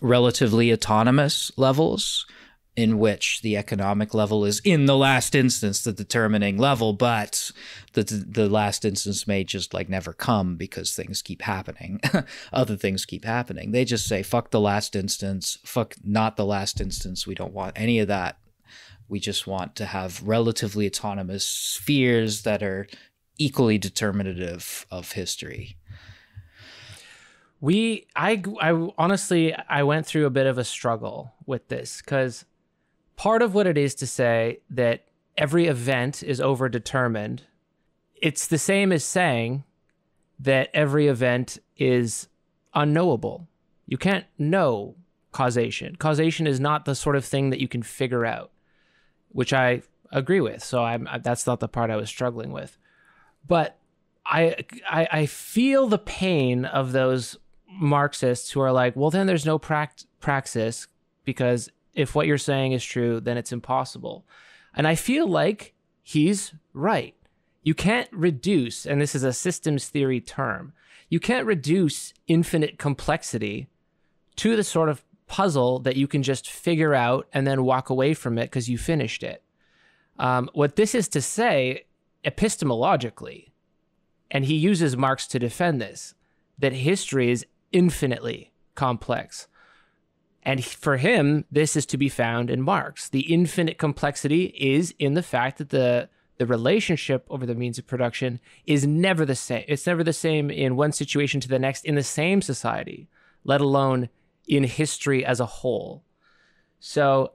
relatively autonomous levels in which the economic level is in the last instance the determining level, but the last instance may just like never come because things keep happening. Other things keep happening. They just say, fuck the last instance, fuck not the last instance. We don't want any of that. We just want to have relatively autonomous spheres that are equally determinative of history. I honestly, I went through a bit of a struggle with this, because part of what it is to say that every event is overdetermined, it's the same as saying that every event is unknowable. You can't know causation. Causation is not the sort of thing that you can figure out, which I agree with. So that's not the part I was struggling with. But I feel the pain of those Marxists who are like, well, then there's no praxis, because if what you're saying is true, then it's impossible. And I feel like he's right. You can't reduce, and this is a systems theory term, you can't reduce infinite complexity to the sort of puzzle that you can just figure out and then walk away from it because you finished it. What this is to say epistemologically, and he uses Marx to defend this, that history is infinitely complex. And for him, this is to be found in Marx. The infinite complexity is in the fact that the relationship over the means of production is never the same. It's never the same in one situation to the next in the same society, let alone in history as a whole. So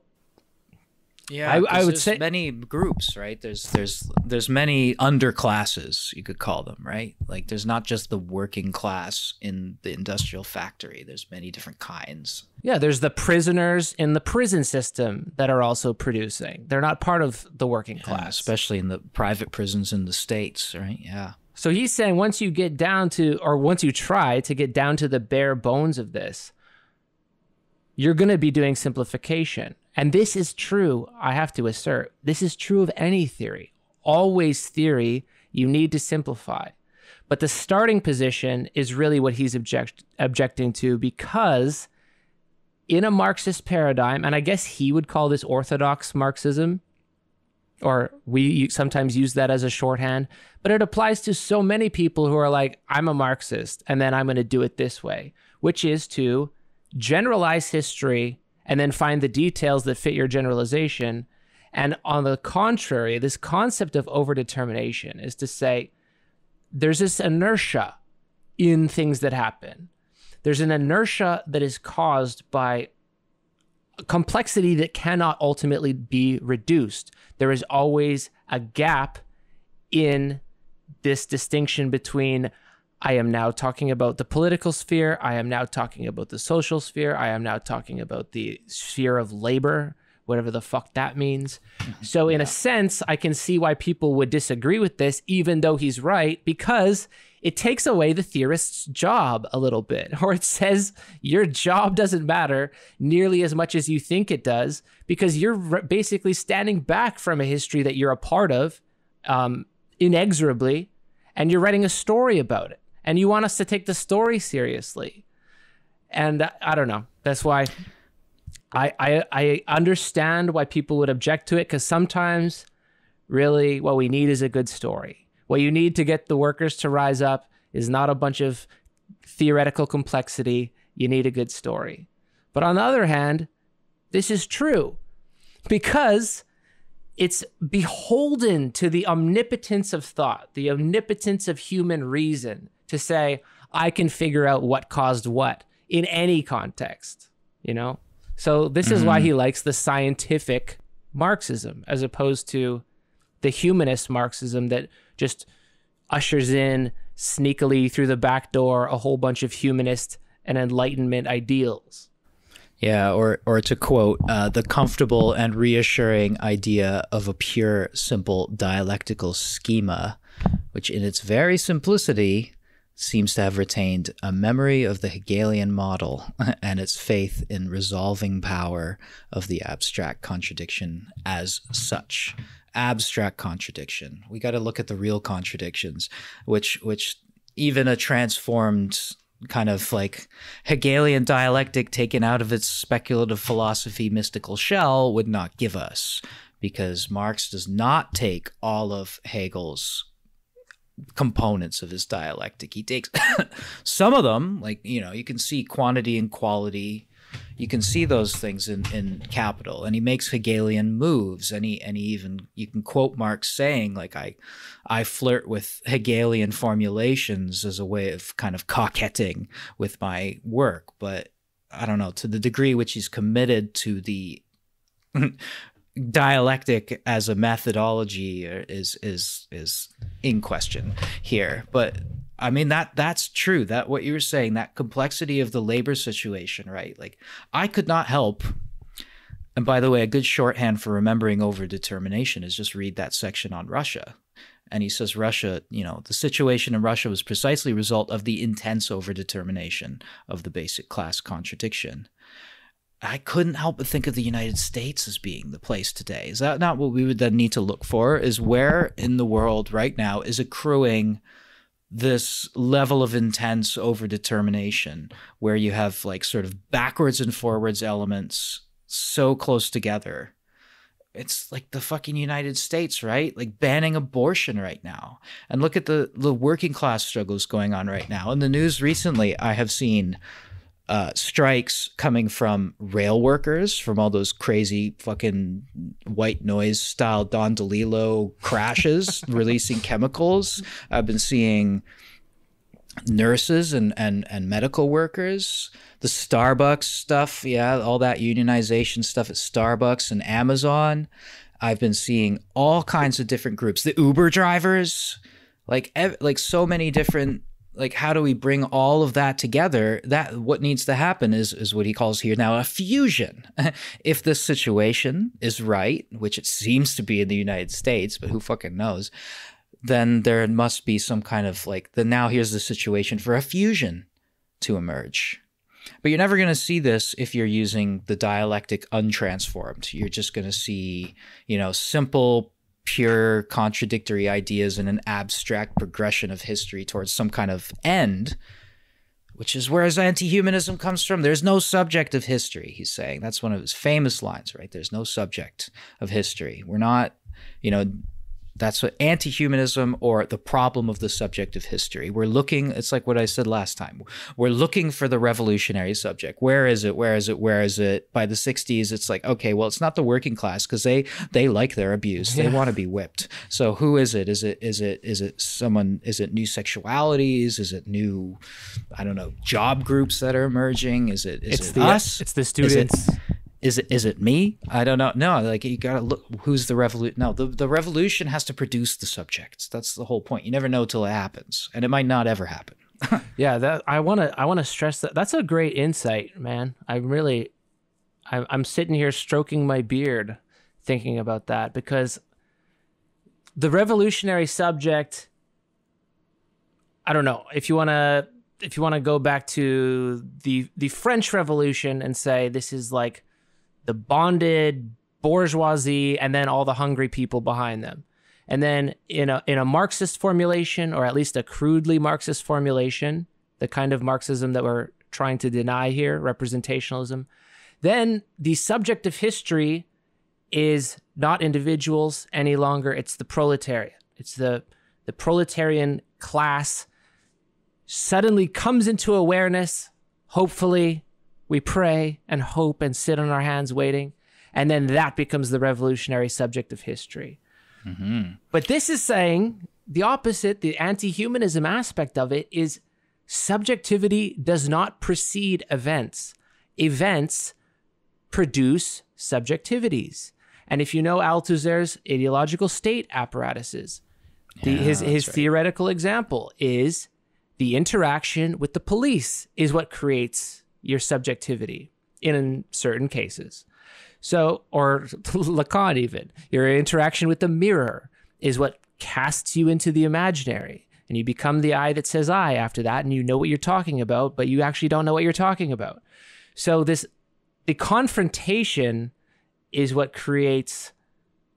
yeah, I would say many groups, right? There's many underclasses, you could call them, right? Like there's not just the working class in the industrial factory. There's many different kinds. Yeah, there's the prisoners in the prison system that are also producing. They're not part of the working class, especially in the private prisons in the States, right? Yeah. So he's saying once you get down to, or once you try to get down to the bare bones of this, you're going to be doing simplification. And this is true, I have to assert, this is true of any theory. Always theory, you need to simplify. But the starting position is really what he's objecting to, because in a Marxist paradigm, and I guess he would call this orthodox Marxism, or we sometimes use that as a shorthand, but it applies to so many people who are like, I'm a Marxist, and then I'm going to do it this way, which is to generalize history and then find the details that fit your generalization. And on the contrary, this concept of overdetermination is to say there's this inertia in things that happen. There's an inertia that is caused by complexity that cannot ultimately be reduced. There is always a gap in this distinction between I am now talking about the political sphere, I am now talking about the social sphere, I am now talking about the sphere of labor, whatever the fuck that means. So in a sense, I can see why people would disagree with this, even though he's right, because it takes away the theorist's job a little bit, or it says your job doesn't matter nearly as much as you think it does, because you're basically standing back from a history that you're a part of inexorably, and you're writing a story about it, and you want us to take the story seriously. And I don't know. That's why I understand why people would object to it, because sometimes really what we need is a good story. What you need to get the workers to rise up is not a bunch of theoretical complexity. You need a good story. But on the other hand, this is true because it's beholden to the omnipotence of thought, the omnipotence of human reason to say, I can figure out what caused what in any context, you know? So this is why he likes the scientific Marxism as opposed to the humanist Marxism that just ushers in sneakily through the back door a whole bunch of humanist and Enlightenment ideals. Yeah, or to quote, the comfortable and reassuring idea of a pure, simple dialectical schema, which in its very simplicity seems to have retained a memory of the Hegelian model and its faith in resolving power of the abstract contradiction as such. Abstract contradiction. We got to look at the real contradictions, which even a transformed kind of like Hegelian dialectic taken out of its speculative philosophy mystical shell would not give us, because Marx does not take all of Hegel's components of his dialectic. He takes some of them, like, you know, you can see quantity and quality. You can see those things in Capital, and he makes Hegelian moves, and he even, you can quote Marx saying, like, I flirt with Hegelian formulations as a way of kind of coquetting with my work. But I don't know, to the degree which he's committed to the dialectic as a methodology is in question here. But I mean, that's true, that what you were saying, that complexity of the labor situation, right? Like, I could not help. And by the way, a good shorthand for remembering overdetermination is just read that section on Russia. And he says Russia, you know, the situation in Russia was precisely a result of the intense overdetermination of the basic class contradiction. I couldn't help but think of the United States as being the place today. Is that not what we would then need to look for? Is where in the world right now is accruing this level of intense overdetermination, where you have like sort of backwards and forwards elements so close together? It's like the fucking United States, right? Like banning abortion right now. And look at the working class struggles going on right now. In the news recently, I have seen strikes coming from rail workers, from all those crazy fucking white noise style Don DeLillo crashes releasing chemicals. I've been seeing nurses and medical workers, the Starbucks stuff, yeah, all that unionization stuff at Starbucks and Amazon. I've been seeing all kinds of different groups, the Uber drivers, like so many different. Like, how do we bring all of that together? That what needs to happen is what he calls here now a fusion. If this situation is right, which it seems to be in the United States, but who fucking knows, then there must be some kind of like, the now here's the situation for a fusion to emerge. But you're never going to see this if you're using the dialectic untransformed. You're just going to see, you know, simple, pure contradictory ideas in an abstract progression of history towards some kind of end, which is where his anti-humanism comes from. There's no subject of history, he's saying. That's one of his famous lines, right? There's no subject of history. We're not, you know, that's what anti-humanism, or the problem of the subject of history. We're looking, it's like what I said last time. We're looking for the revolutionary subject. Where is it? Where is it? Where is it? By the 60s, it's like, okay, well, it's not the working class because they like their abuse. They want to be whipped. So who is it? Is it someone? Is it new sexualities? Is it new, I don't know, job groups that are emerging? Is it us? It's the students. Is it me? I don't know. No, like, you gotta look who's the revolution. No, the revolution has to produce the subjects. That's the whole point. You never know till it happens, and it might not ever happen. Yeah, that I wanna stress that. That's a great insight, man. I really, I'm sitting here stroking my beard thinking about that, because the revolutionary subject, I don't know, if you want to go back to the French Revolution and say this is like the bonded bourgeoisie and then all the hungry people behind them. And then in a Marxist formulation, or at least a crudely Marxist formulation, the kind of Marxism that we're trying to deny here, representationalism, then the subject of history is not individuals any longer. It's the proletariat. It's the proletarian class suddenly comes into awareness. Hopefully, we pray and hope and sit on our hands waiting. And then that becomes the revolutionary subject of history. Mm-hmm. But this is saying the opposite. The anti-humanism aspect of it is subjectivity does not precede events. Events produce subjectivities. And if you know Althusser's ideological state apparatuses, his theoretical example is the interaction with the police is what creates your subjectivity in certain cases. So, or Lacan even, your interaction with the mirror is what casts you into the imaginary. And you become the eye that says I after that, and you know what you're talking about, but you actually don't know what you're talking about. So the confrontation is what creates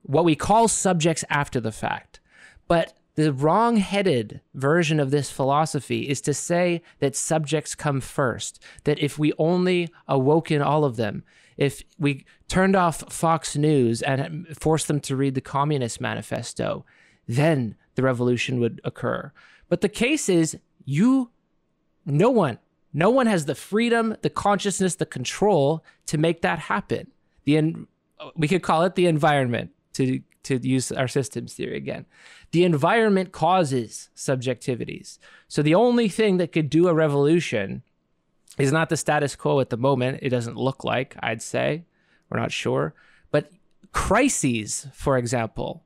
what we call subjects after the fact. But the wrong-headed version of this philosophy is to say that subjects come first, that if we only awoken all of them, if we turned off Fox News and forced them to read the Communist Manifesto, then the revolution would occur. But the case is no one has the freedom, the consciousness, the control to make that happen. We could call it the environment, to use our systems theory again. The environment causes subjectivities. So the only thing that could do a revolution is not the status quo at the moment. It doesn't look like, I'd say. We're not sure. But crises, for example,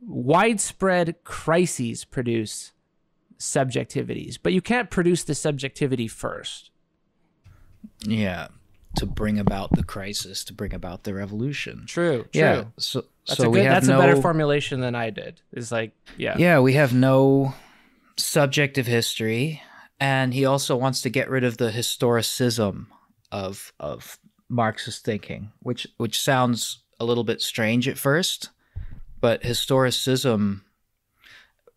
widespread crises produce subjectivities. But you can't produce the subjectivity first. Yeah. To bring about the crisis, to bring about the revolution. True. Yeah. That's a better formulation than I did. It's like, yeah. Yeah, we have no subjective history, and he also wants to get rid of the historicism of Marxist thinking, which sounds a little bit strange at first, but historicism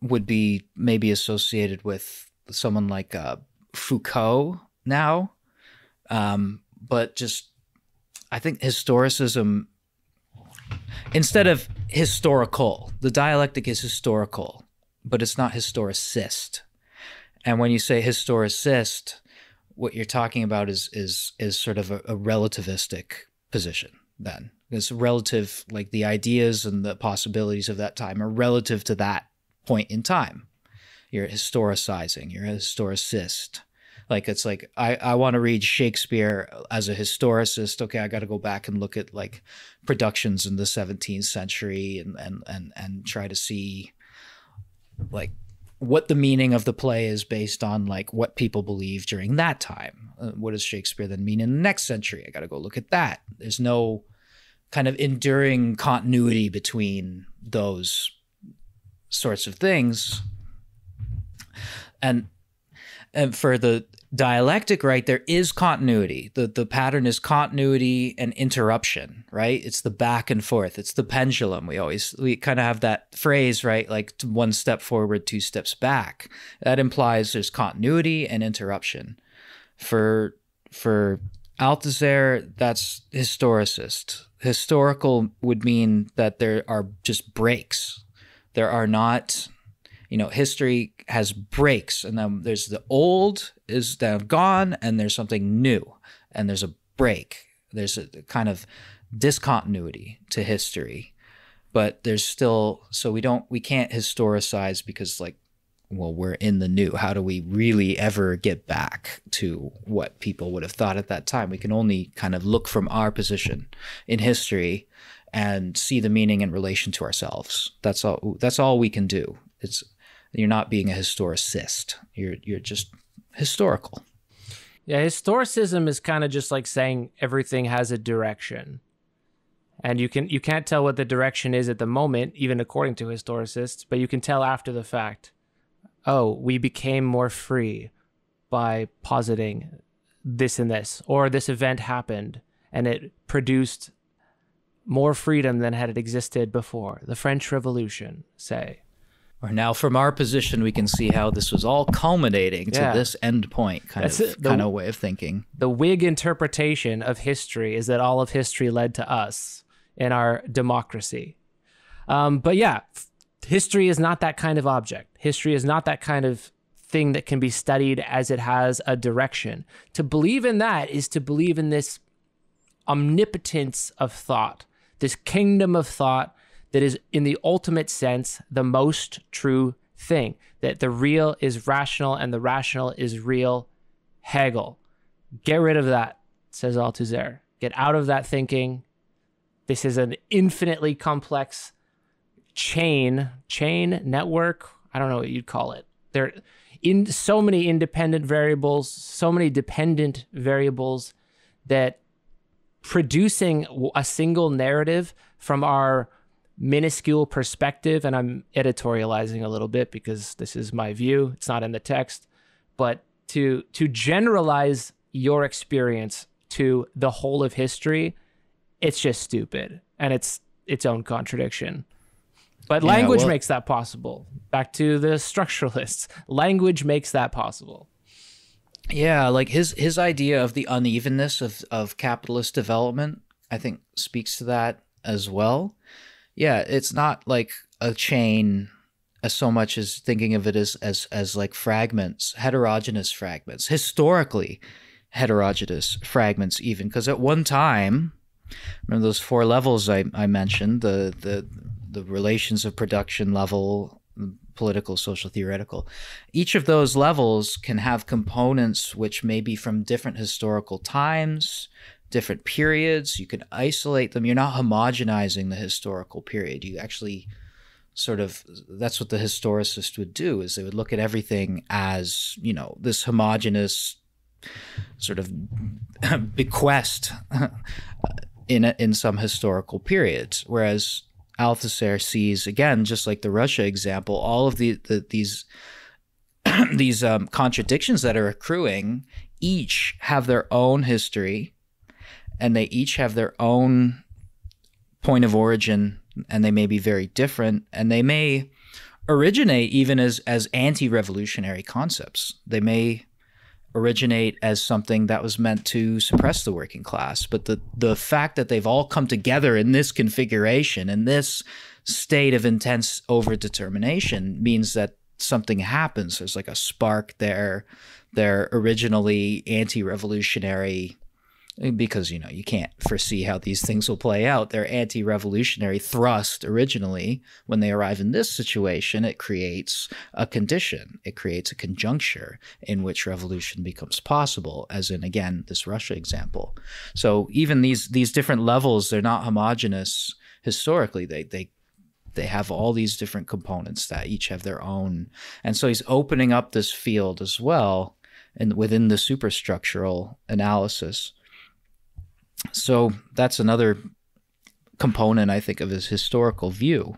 would be maybe associated with someone like Foucault now. But just, I think historicism, instead of historical, the dialectic is historical, but it's not historicist. And when you say historicist, what you're talking about is sort of a relativistic position then. It's relative, like the ideas and the possibilities of that time are relative to that point in time. You're historicizing, you're a historicist. Like, it's like, I want to read Shakespeare as a historicist. Okay, I got to go back and look at like productions in the 17th century and try to see like what the meaning of the play is based on like what people believe during that time. What does Shakespeare then mean in the next century? I got to go look at that. There's no kind of enduring continuity between those sorts of things. And for the dialectic, right, there is continuity. The pattern is continuity and interruption, right? It's the back and forth. It's the pendulum. We kind of have that phrase, right? Like one step forward, two steps back. That implies there's continuity and interruption. For Althusser, that's historicist. Historical would mean that there are just breaks. There are not... You know, history has breaks, and then there's the old is then gone, and there's something new, and there's a break. There's a kind of discontinuity to history, but there's still, so we can't historicize because, like, well, we're in the new. How do we really ever get back to what people would have thought at that time? We can only kind of look from our position in history and see the meaning in relation to ourselves. That's all we can do. You're not being a historicist. You're just historical. Yeah, historicism is kind of just like saying everything has a direction. And you can't tell what the direction is at the moment, even according to historicists, but you can tell after the fact, oh, we became more free by positing this and this, or this event happened and it produced more freedom than had it existed before. The French Revolution, say. Or now from our position, we can see how this was all culminating to this end point kind of way of thinking. The Whig interpretation of history is that all of history led to us in our democracy. But yeah, history is not that kind of object. History is not that kind of thing that can be studied as it has a direction. To believe in that is to believe in this omnipotence of thought, this kingdom of thought, that is, in the ultimate sense, the most true thing, that the real is rational and the rational is real. Hegel. Get rid of that, says Althusser. Get out of that thinking. This is an infinitely complex chain network. I don't know what you'd call it. There are so many independent variables, so many dependent variables, that producing a single narrative from our minuscule perspective, and I'm editorializing a little bit because this is my view, it's not in the text, but to generalize your experience to the whole of history, it's just stupid, and it's its own contradiction. But language makes that possible. Back to the structuralists, language makes that possible. Yeah, like his idea of the unevenness of capitalist development, I think, speaks to that as well. Yeah, it's not like a chain as so much as thinking of it as like fragments, heterogeneous fragments, historically heterogeneous fragments even. Because at one time, remember those four levels I mentioned, the relations of production level, political, social, theoretical. Each of those levels can have components which may be from different historical times, different periods. You can isolate them. You're not homogenizing the historical period. You actually sort of, that's what the historicist would do, is they would look at everything as, you know, this homogenous sort of bequest in some historical periods. Whereas Althusser sees, again, just like the Russia example, all of these these contradictions that are accruing, each have their own history, and they each have their own point of origin, and they may be very different, and they may originate even as anti-revolutionary concepts. They may originate as something that was meant to suppress the working class, but the fact that they've all come together in this configuration, in this state of intense overdetermination, means that something happens. There's like a spark there. They're originally anti-revolutionary, because, you know, you can't foresee how these things will play out. Their anti-revolutionary thrust originally, when they arrive in this situation, it creates a condition. It creates a conjuncture in which revolution becomes possible, as in, again, this Russia example. So even these different levels, they're not homogeneous historically. They have all these different components that each have their own. And so he's opening up this field as well, and within the superstructural analysis. So that's another component, I think, of his historical view,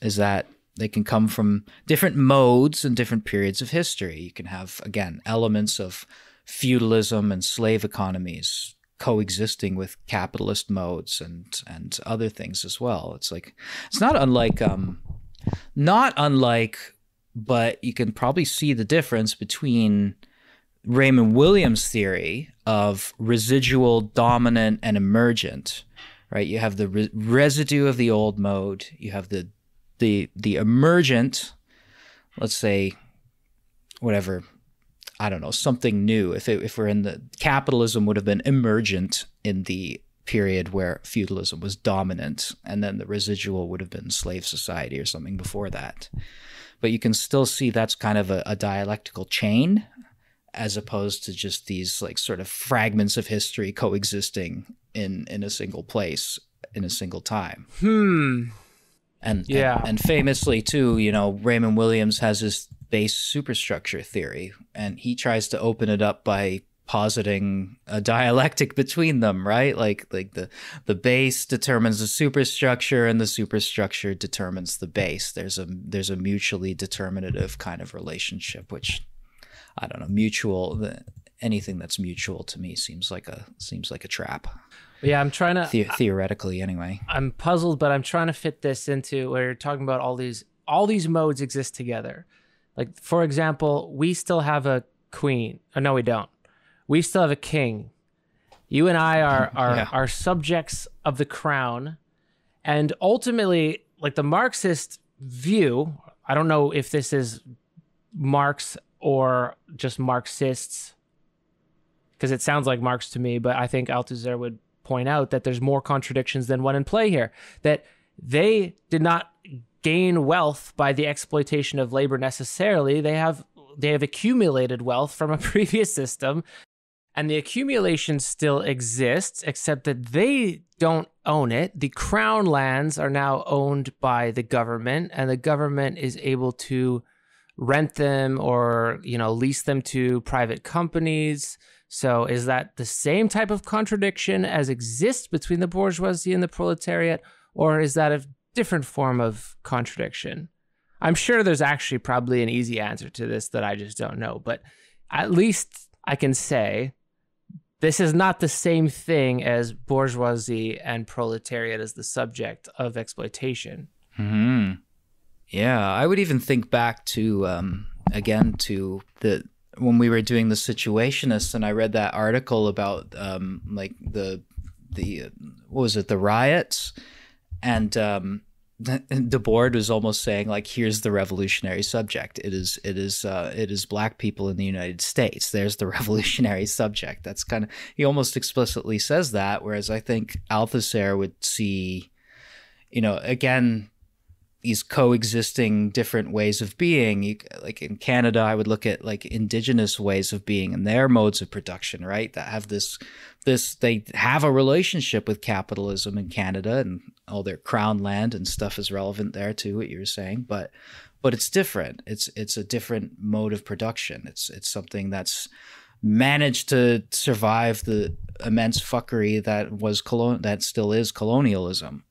is that they can come from different modes and different periods of history. You can have, again, elements of feudalism and slave economies coexisting with capitalist modes and other things as well. It's like, it's not unlike, but you can probably see the difference between Raymond Williams' theory of residual, dominant, and emergent, right? You have the residue of the old mode. You have the emergent, let's say, whatever, I don't know, something new. If we're in the, capitalism would have been emergent in the period where feudalism was dominant, and then the residual would have been slave society or something before that. But you can still see that's kind of a dialectical chain, as opposed to just these like sort of fragments of history coexisting in a single place, in a single time. And famously too, you know, Raymond Williams has his base superstructure theory, and he tries to open it up by positing a dialectic between them, right? Like the base determines the superstructure and the superstructure determines the base. There's a mutually determinative kind of relationship, which I don't know, anything that's mutual to me seems like a trap. Yeah, I'm trying to theoretically anyway. I'm puzzled, but I'm trying to fit this into where you're talking about all these modes exist together. Like, for example, we still have a queen. Oh, no, we don't. We still have a king. You and I are subjects of the crown. And ultimately, like the Marxist view, I don't know if this is Marx or just Marxists, because it sounds like Marx to me, but I think Althusser would point out that there's more contradictions than one in play here, that they did not gain wealth by the exploitation of labor necessarily. They have accumulated wealth from a previous system, and the accumulation still exists, except that they don't own it. The crown lands are now owned by the government, and the government is able to rent them or, you know, lease them to private companies. So is that the same type of contradiction as exists between the bourgeoisie and the proletariat, or is that a different form of contradiction? I'm sure there's actually probably an easy answer to this that I just don't know, but at least I can say this is not the same thing as bourgeoisie and proletariat as the subject of exploitation. Mm-hmm. Yeah, I would even think back to, again, to when we were doing the Situationists, and I read that article about like the what was it, the riots, and Debord was almost saying, like, here's the revolutionary subject. It is black people in the United States. There's the revolutionary subject. That's kind of, he almost explicitly says that. Whereas I think Althusser would see, you know, again, these coexisting different ways of being. Like in Canada, I would look at like indigenous ways of being and their modes of production, right? That have this, they have a relationship with capitalism in Canada, and all their crown land and stuff is relevant there too, what you were saying, but it's different. It's a different mode of production. It's something that's managed to survive the immense fuckery that still is colonialism.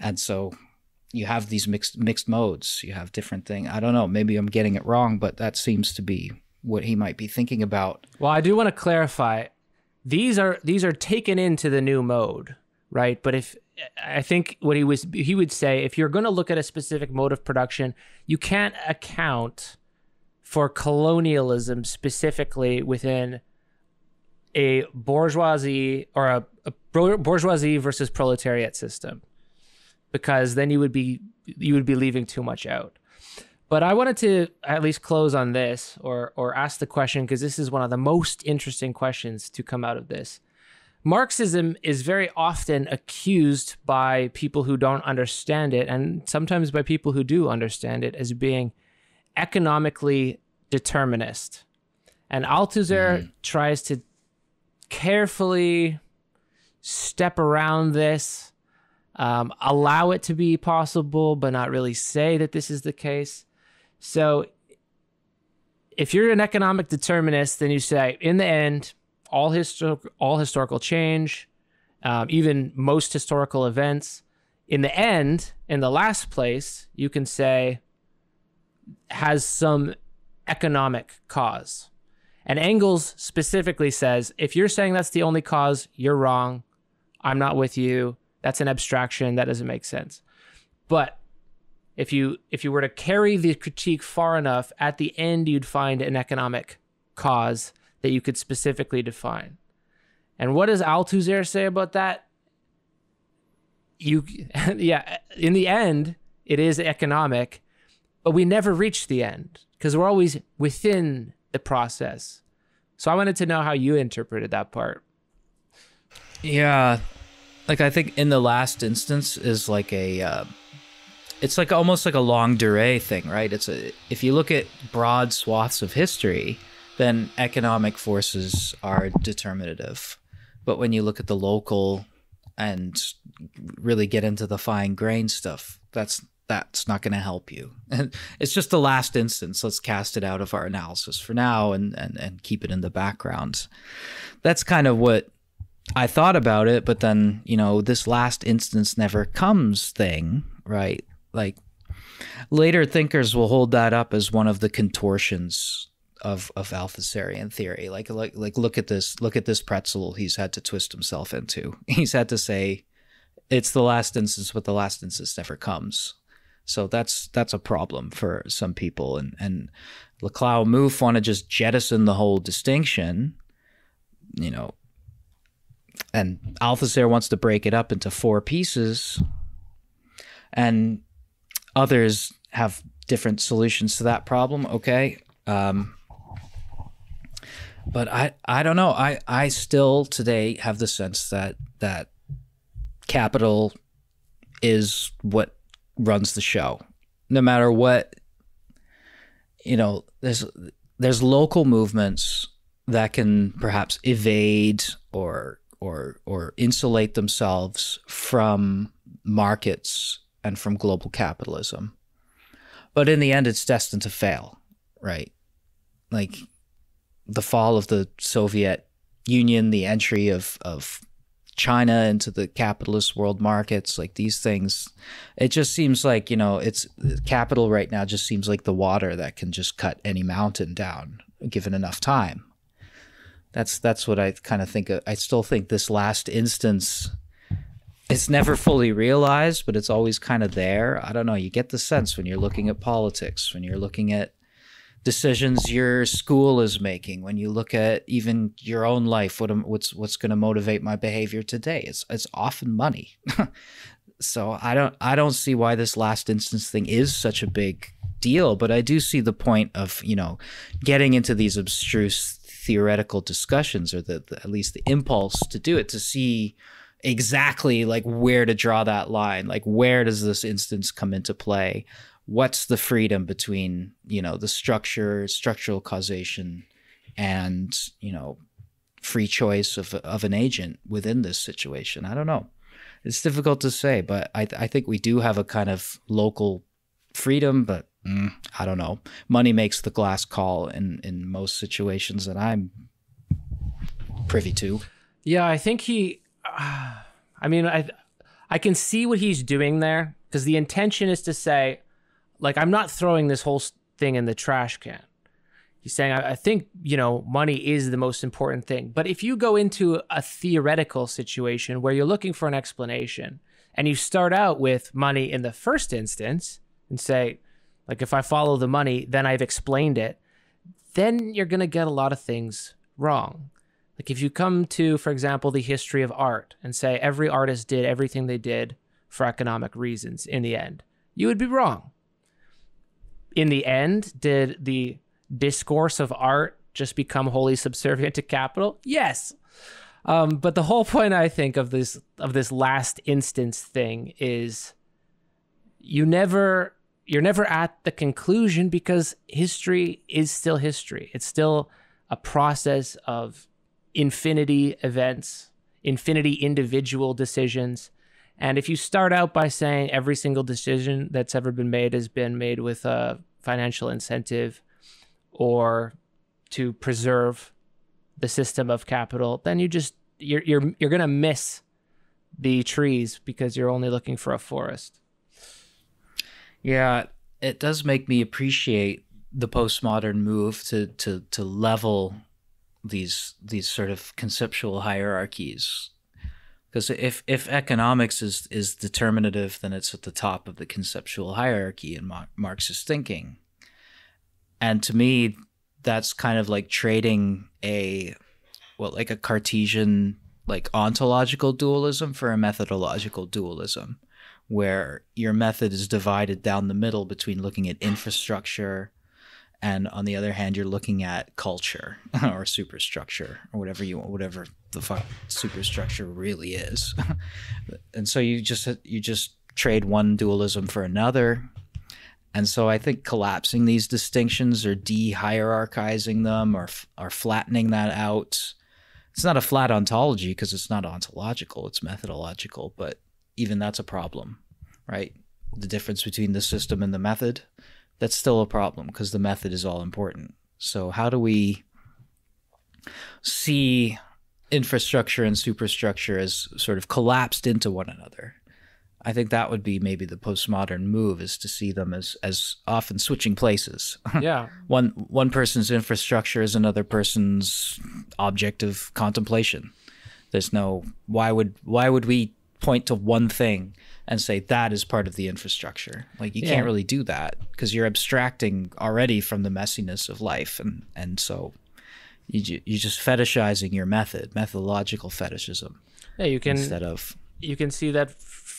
And so you have these mixed modes. You have different things. I don't know. Maybe I'm getting it wrong, but that seems to be what he might be thinking about. Well, I do want to clarify. These are taken into the new mode, right? But if I think what he would say, if you're going to look at a specific mode of production, you can't account for colonialism specifically within a bourgeoisie or a bourgeoisie versus proletariat system, because then you would be leaving too much out. But I wanted to at least close on this or ask the question, because this is one of the most interesting questions to come out of this. Marxism is very often accused by people who don't understand it, and sometimes by people who do understand it, as being economically determinist. And Althusser tries to carefully step around this, allow it to be possible, but not really say that this is the case. So if you're an economic determinist, then you say, in the end, all historical change, even most historical events, in the end, in the last place, you can say, has some economic cause. And Engels specifically says, if you're saying that's the only cause, you're wrong. I'm not with you. That's an abstraction. That doesn't make sense. But if you were to carry the critique far enough, at the end, you'd find an economic cause that you could specifically define. And what does Althusser say about that? In the end, it is economic, but we never reach the end because we're always within the process. So I wanted to know how you interpreted that part. Yeah. Like, I think in the last instance is like a, it's like almost like a long durée thing, right? If you look at broad swaths of history, then economic forces are determinative. But when you look at the local and really get into the fine grain stuff, that's that's not going to help you. And it's just the last instance. Let's cast it out of our analysis for now and keep it in the background. That's kind of what I thought about it. But then, you know, this last instance never comes thing, right? Like later thinkers will hold that up as one of the contortions of Althusserian theory. Like look at this pretzel he's had to twist himself into. He's had to say it's the last instance, but the last instance never comes. So that's a problem for some people, and Laclau, Mouffe want to just jettison the whole distinction, you know, and Althusser wants to break it up into four pieces, and others have different solutions to that problem. Okay, but I don't know. I still today have the sense that Capital is what runs the show, no matter what. You know, there's local movements that can perhaps evade or insulate themselves from markets and from global capitalism, but in the end it's destined to fail, right? Like the fall of the Soviet Union, the entry of China into the capitalist world markets, like these things, it just seems like, you know, it's Capital right now just seems like the water that can just cut any mountain down given enough time. That's what I kind of think of. I still think this last instance, it's never fully realized, but it's always kind of there. I don't know. You get the sense when you're looking at politics, when you're looking at decisions your school is making, when you look at even your own life, what's going to motivate my behavior today? It's often money. So I don't see why this last instance thing is such a big deal, but I do see the point of, you know, getting into these abstruse theoretical discussions, or at least the impulse to do it, to see exactly like where to draw that line, like where does this instance come into play? What's the freedom between, you know, the structural causation and, you know, free choice of an agent within this situation? I don't know. It's difficult to say, but I think we do have a kind of local freedom, but I don't know. Money makes the glass call in most situations that I'm privy to. Yeah, I think he, I mean, I can see what he's doing there, because the intention is to say, like, I'm not throwing this whole thing in the trash can. He's saying, I think, you know, money is the most important thing. But if you go into a theoretical situation where you're looking for an explanation and you start out with money in the first instance and say, like, if I follow the money, then I've explained it, then you're going to get a lot of things wrong. Like if you come to, for example, the history of art and say every artist did everything they did for economic reasons in the end, you would be wrong. In the end, did the discourse of art just become wholly subservient to capital? Yes. But the whole point, I think, of this last instance thing is you're never at the conclusion, because history is still history. It's still a process of infinity events, infinity individual decisions. And if you start out by saying every single decision that's ever been made has been made with a financial incentive or to preserve the system of capital, then you just you're gonna miss the trees because you're only looking for a forest. Yeah, it does make me appreciate the postmodern move to level these sort of conceptual hierarchies, because if economics is determinative, then it's at the top of the conceptual hierarchy in Marxist thinking. And to me, that's kind of like trading a Cartesian, like, ontological dualism for a methodological dualism, where your method is divided down the middle between looking at infrastructure and, on the other hand, you're looking at culture or superstructure or whatever you want, whatever the fuck superstructure really is. And so you just trade one dualism for another. And so I think collapsing these distinctions or de-hierarchizing them or flattening that out, it's not a flat ontology because it's not ontological, it's methodological, but even that's a problem, right? the difference between the system and the method, that's still a problem because the method is all important. So how do we see infrastructure and superstructure as sort of collapsed into one another? I think that would be maybe the postmodern move, is to see them as often switching places. Yeah. one person's infrastructure is another person's object of contemplation. There's no, why would we point to one thing and say that is part of the infrastructure? Like, you can't really do that because you're abstracting already from the messiness of life, and so you're just fetishizing your method, methodological fetishism. Yeah, you can, instead of, you can see that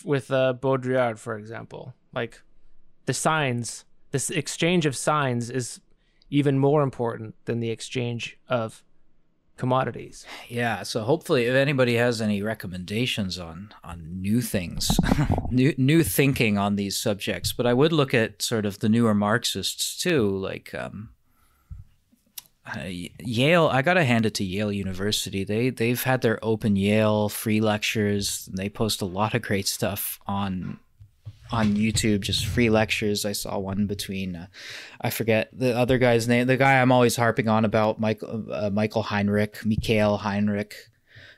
with Baudrillard, for example. Like, the signs, this exchange of signs is even more important than the exchange of commodities. Yeah, so hopefully if anybody has any recommendations on new things, new thinking on these subjects, but I would look at sort of the newer Marxists too, like Yale. I gotta hand it to Yale University. They've had their Open Yale free lectures, and they post a lot of great stuff on YouTube, just free lectures. I saw one between, I forget the other guy's name, the guy I'm always harping on about, Michael Heinrich,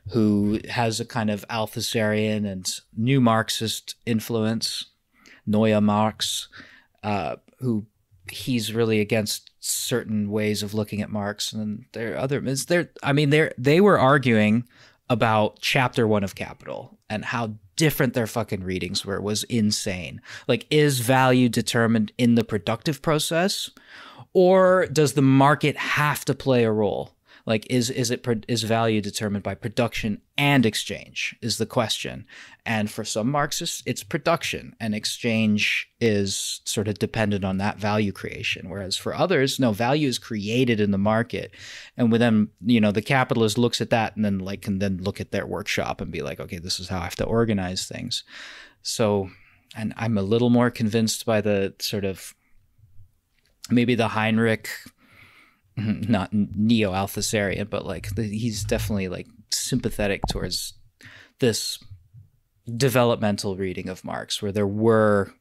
who has a kind of Althusserian and new Marxist influence, Neue Marx, who he's really against certain ways of looking at Marx. And there are other, they were arguing about chapter one of Capital and how different their fucking readings were. Was insane. Like, is value determined in the productive process, or does the market have to play a role? Like, is value determined by production and exchange is the question. And for some Marxists, it's production, and exchange is sort of dependent on that value creation. Whereas for others, no, value is created in the market. And with them, you know, the capitalist looks at that and then can look at their workshop and be like, okay, this is how I have to organize things. So, and I'm a little more convinced by the sort of, maybe the Heinrich, not neo-Althusserian, but like he's definitely like sympathetic towards this developmental reading of Marx, where there were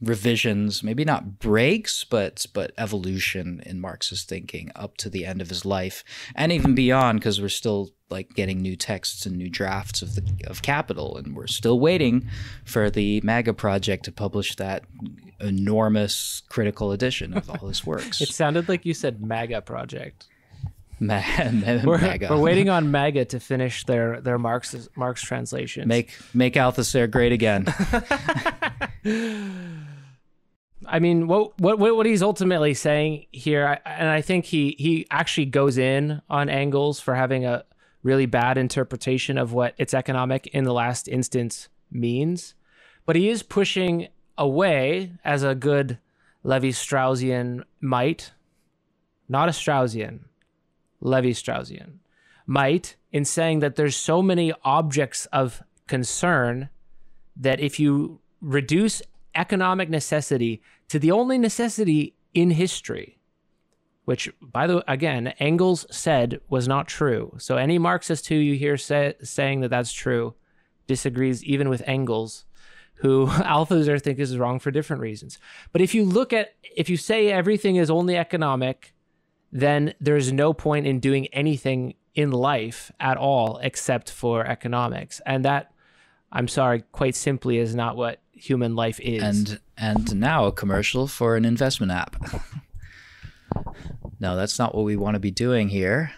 revisions, maybe not breaks, but evolution in Marxist thinking up to the end of his life and even beyond, because we're still like getting new texts and new drafts of Capital, and we're still waiting for the MAGA project to publish that enormous critical edition of all his works. It sounded like you said MAGA project. We're waiting on MAGA to finish their Marx translations. Make Althusser great again. I mean, what he's ultimately saying here, and I think he actually goes in on Engels for having a really bad interpretation of what its economic in the last instance means, but he is pushing away, as a good Levi-Straussian might, not a Straussian, Levi-Straussian might, in saying that there's so many objects of concern that if you reduce economic necessity to the only necessity in history, which, by the way, again, Engels said was not true. So any Marxist who you hear saying that that's true disagrees even with Engels, who Althusser thinks is wrong for different reasons. But if you look at, if you say everything is only economic, then there's no point in doing anything in life at all except for economics. And that, I'm sorry, quite simply is not what human life is. And now a commercial for an investment app. No, that's not what we want to be doing here.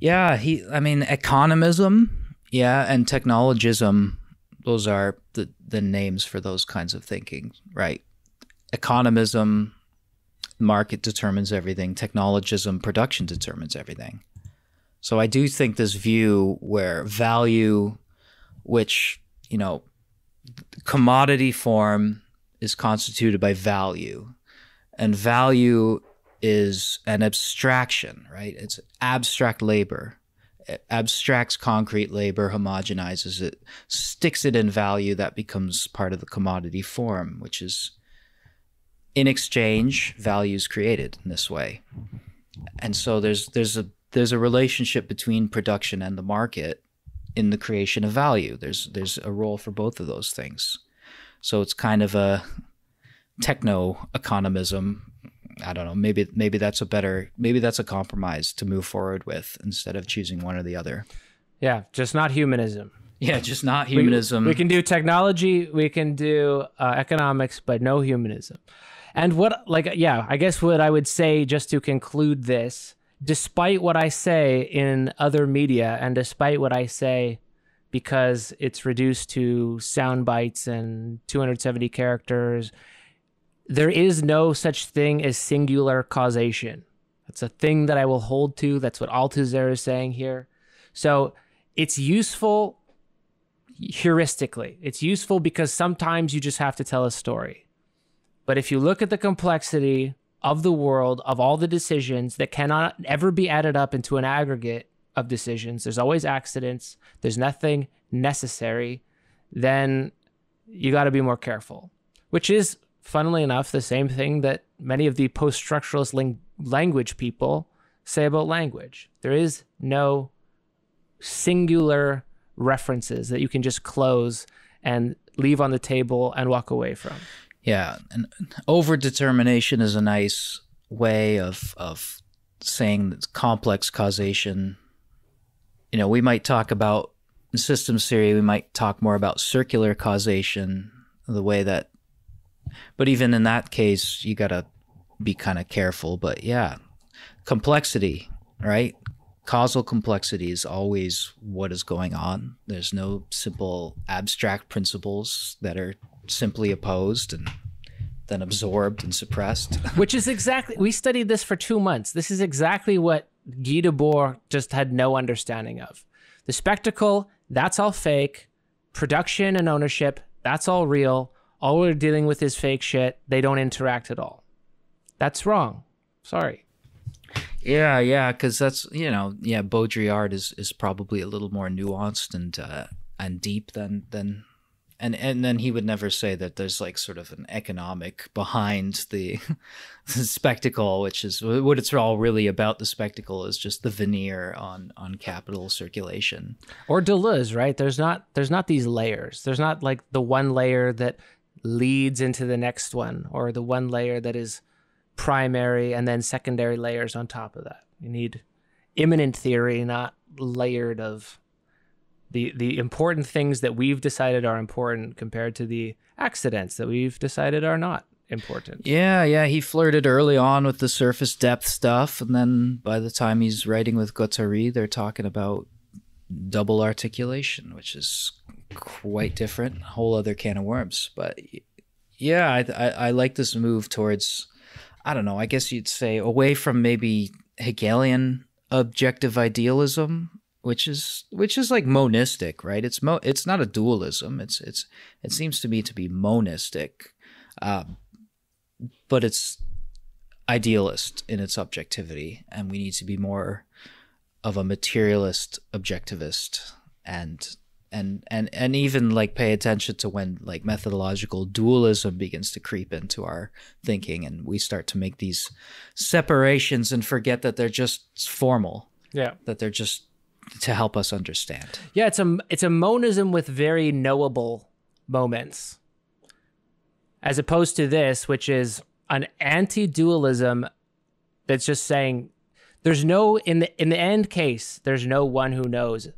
Yeah, I mean, economism, yeah, and technologism, those are the names for those kinds of thinking, right? Economism, market determines everything. Technologism, production determines everything. So I do think this view where value, which, you know, commodity form is constituted by value, and value is an abstraction, right? It's abstract labor. It abstracts concrete labor, homogenizes it, sticks it in value, that becomes part of the commodity form, which is, in exchange, value is created in this way. And so there's a relationship between production and the market in the creation of value. There's a role for both of those things. So it's kind of a techno-economism. I don't know, maybe that's a better, maybe that's a compromise to move forward with instead of choosing one or the other. Yeah, just not humanism. Yeah, just not humanism. We can do technology, we can do economics, but no humanism. And what, like, yeah, I guess what I would say just to conclude this, despite what I say in other media and despite what I say because it's reduced to sound bites and 270 characters, there is no such thing as singular causation. That's a thing that I will hold to. That's what Althusser is saying here. So it's useful heuristically. It's useful because sometimes you just have to tell a story. But if you look at the complexity of the world, of all the decisions that cannot ever be added up into an aggregate of decisions, there's always accidents, there's nothing necessary, then you got to be more careful, which is, funnily enough, the same thing that many of the post-structuralist language people say about language. There is no singular references that you can just close and leave on the table and walk away from. Yeah, and overdetermination is a nice way of saying that complex causation. You know, we might talk about, in systems theory, we might talk more about circular causation, the way that, but even in that case, you got to be kind of careful. But yeah, complexity, right? Causal complexity is always what is going on. There's no simple abstract principles that are simply opposed and then absorbed and suppressed. Which is exactly, we studied this for 2 months. This is exactly what Guy Debord just had no understanding of. The spectacle, that's all fake. Production and ownership, that's all real. All we're dealing with is fake shit. They don't interact at all. That's wrong. Sorry. Yeah, yeah, because that's, you know, yeah, Baudrillard is probably a little more nuanced and deep than and then he would never say that there's like sort of an economic behind the, the spectacle, which is what it's all really about. The spectacle is just the veneer on capital circulation. Or Deleuze, right? There's not these layers. There's not like the one layer that leads into the next one, or the one layer that is primary and then secondary layers on top of that. You need immanent theory, not layered of the important things that we've decided are important compared to the accidents that we've decided are not important. Yeah, yeah. He flirted early on with the surface depth stuff, and then by the time he's writing with Guattari, they're talking about double articulation, which is quite different, whole other can of worms. But yeah, I like this move towards, I don't know, I guess you'd say away from maybe Hegelian objective idealism, which is like monistic, right? It's not a dualism. It seems to me to be monistic, but it's idealist in its objectivity, and we need to be more of a materialist objectivist, and even like pay attention to when like methodological dualism begins to creep into our thinking and we start to make these separations and forget that they're just formal. Yeah, that they're just to help us understand. Yeah, it's a monism with very knowable moments, as opposed to this, which is an anti-dualism that's just saying there's no, in the end case, there's no one who knows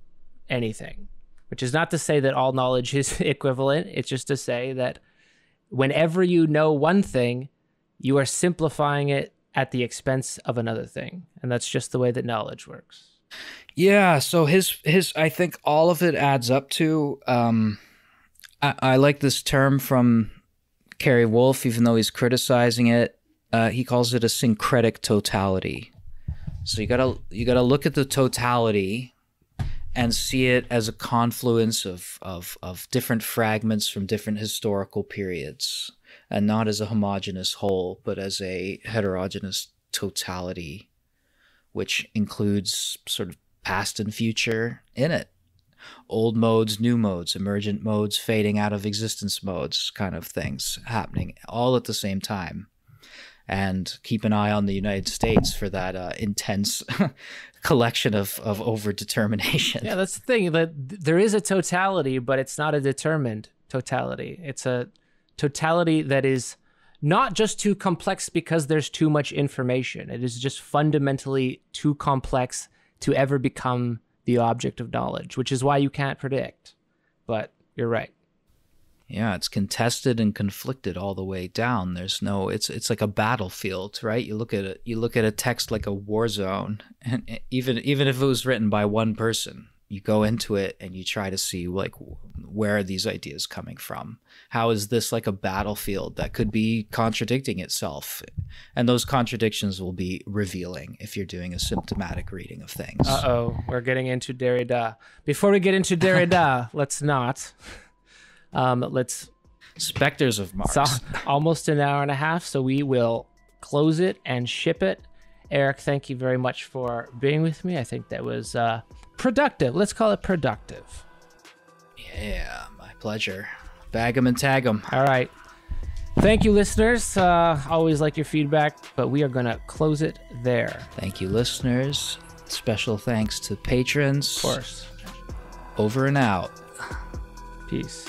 anything. Which is not to say that all knowledge is equivalent. It's just to say that whenever you know one thing, you are simplifying it at the expense of another thing. And that's just the way that knowledge works. Yeah. So his I think all of it adds up to, I like this term from Carrie Wolf, even though he's criticizing it. He calls it a syncretic totality. So you gotta look at the totality and see it as a confluence of different fragments from different historical periods, and not as a homogeneous whole, but as a heterogeneous totality, which includes sort of past and future in it. Old modes, new modes, emergent modes, fading out of existence modes, kind of things happening all at the same time. And keep an eye on the United States for that intense collection of overdetermination. Yeah, that's the thing. There is a totality, but it's not a determined totality. It's a totality that is not just too complex because there's too much information. It is just fundamentally too complex to ever become the object of knowledge, which is why you can't predict. But you're right. Yeah, it's contested and conflicted all the way down. There's no, it's like a battlefield, right? You look at a text like a war zone, and even if it was written by one person, you go into it and you try to see, like, where are these ideas coming from? How is this like a battlefield that could be contradicting itself? And those contradictions will be revealing if you're doing a symptomatic reading of things. Uh-oh, we're getting into Derrida. Before we get into Derrida, let's not. Let's Specters of Marx. It's almost an hour and a half, so we will close it and ship it. Erik, thank you very much for being with me. I think that was productive. Let's call it productive. Yeah, my pleasure. Bag 'em and tag 'em. All right. Thank you, listeners. Always like your feedback, but we are going to close it there. Thank you, listeners. Special thanks to patrons. Of course. Over and out. Peace.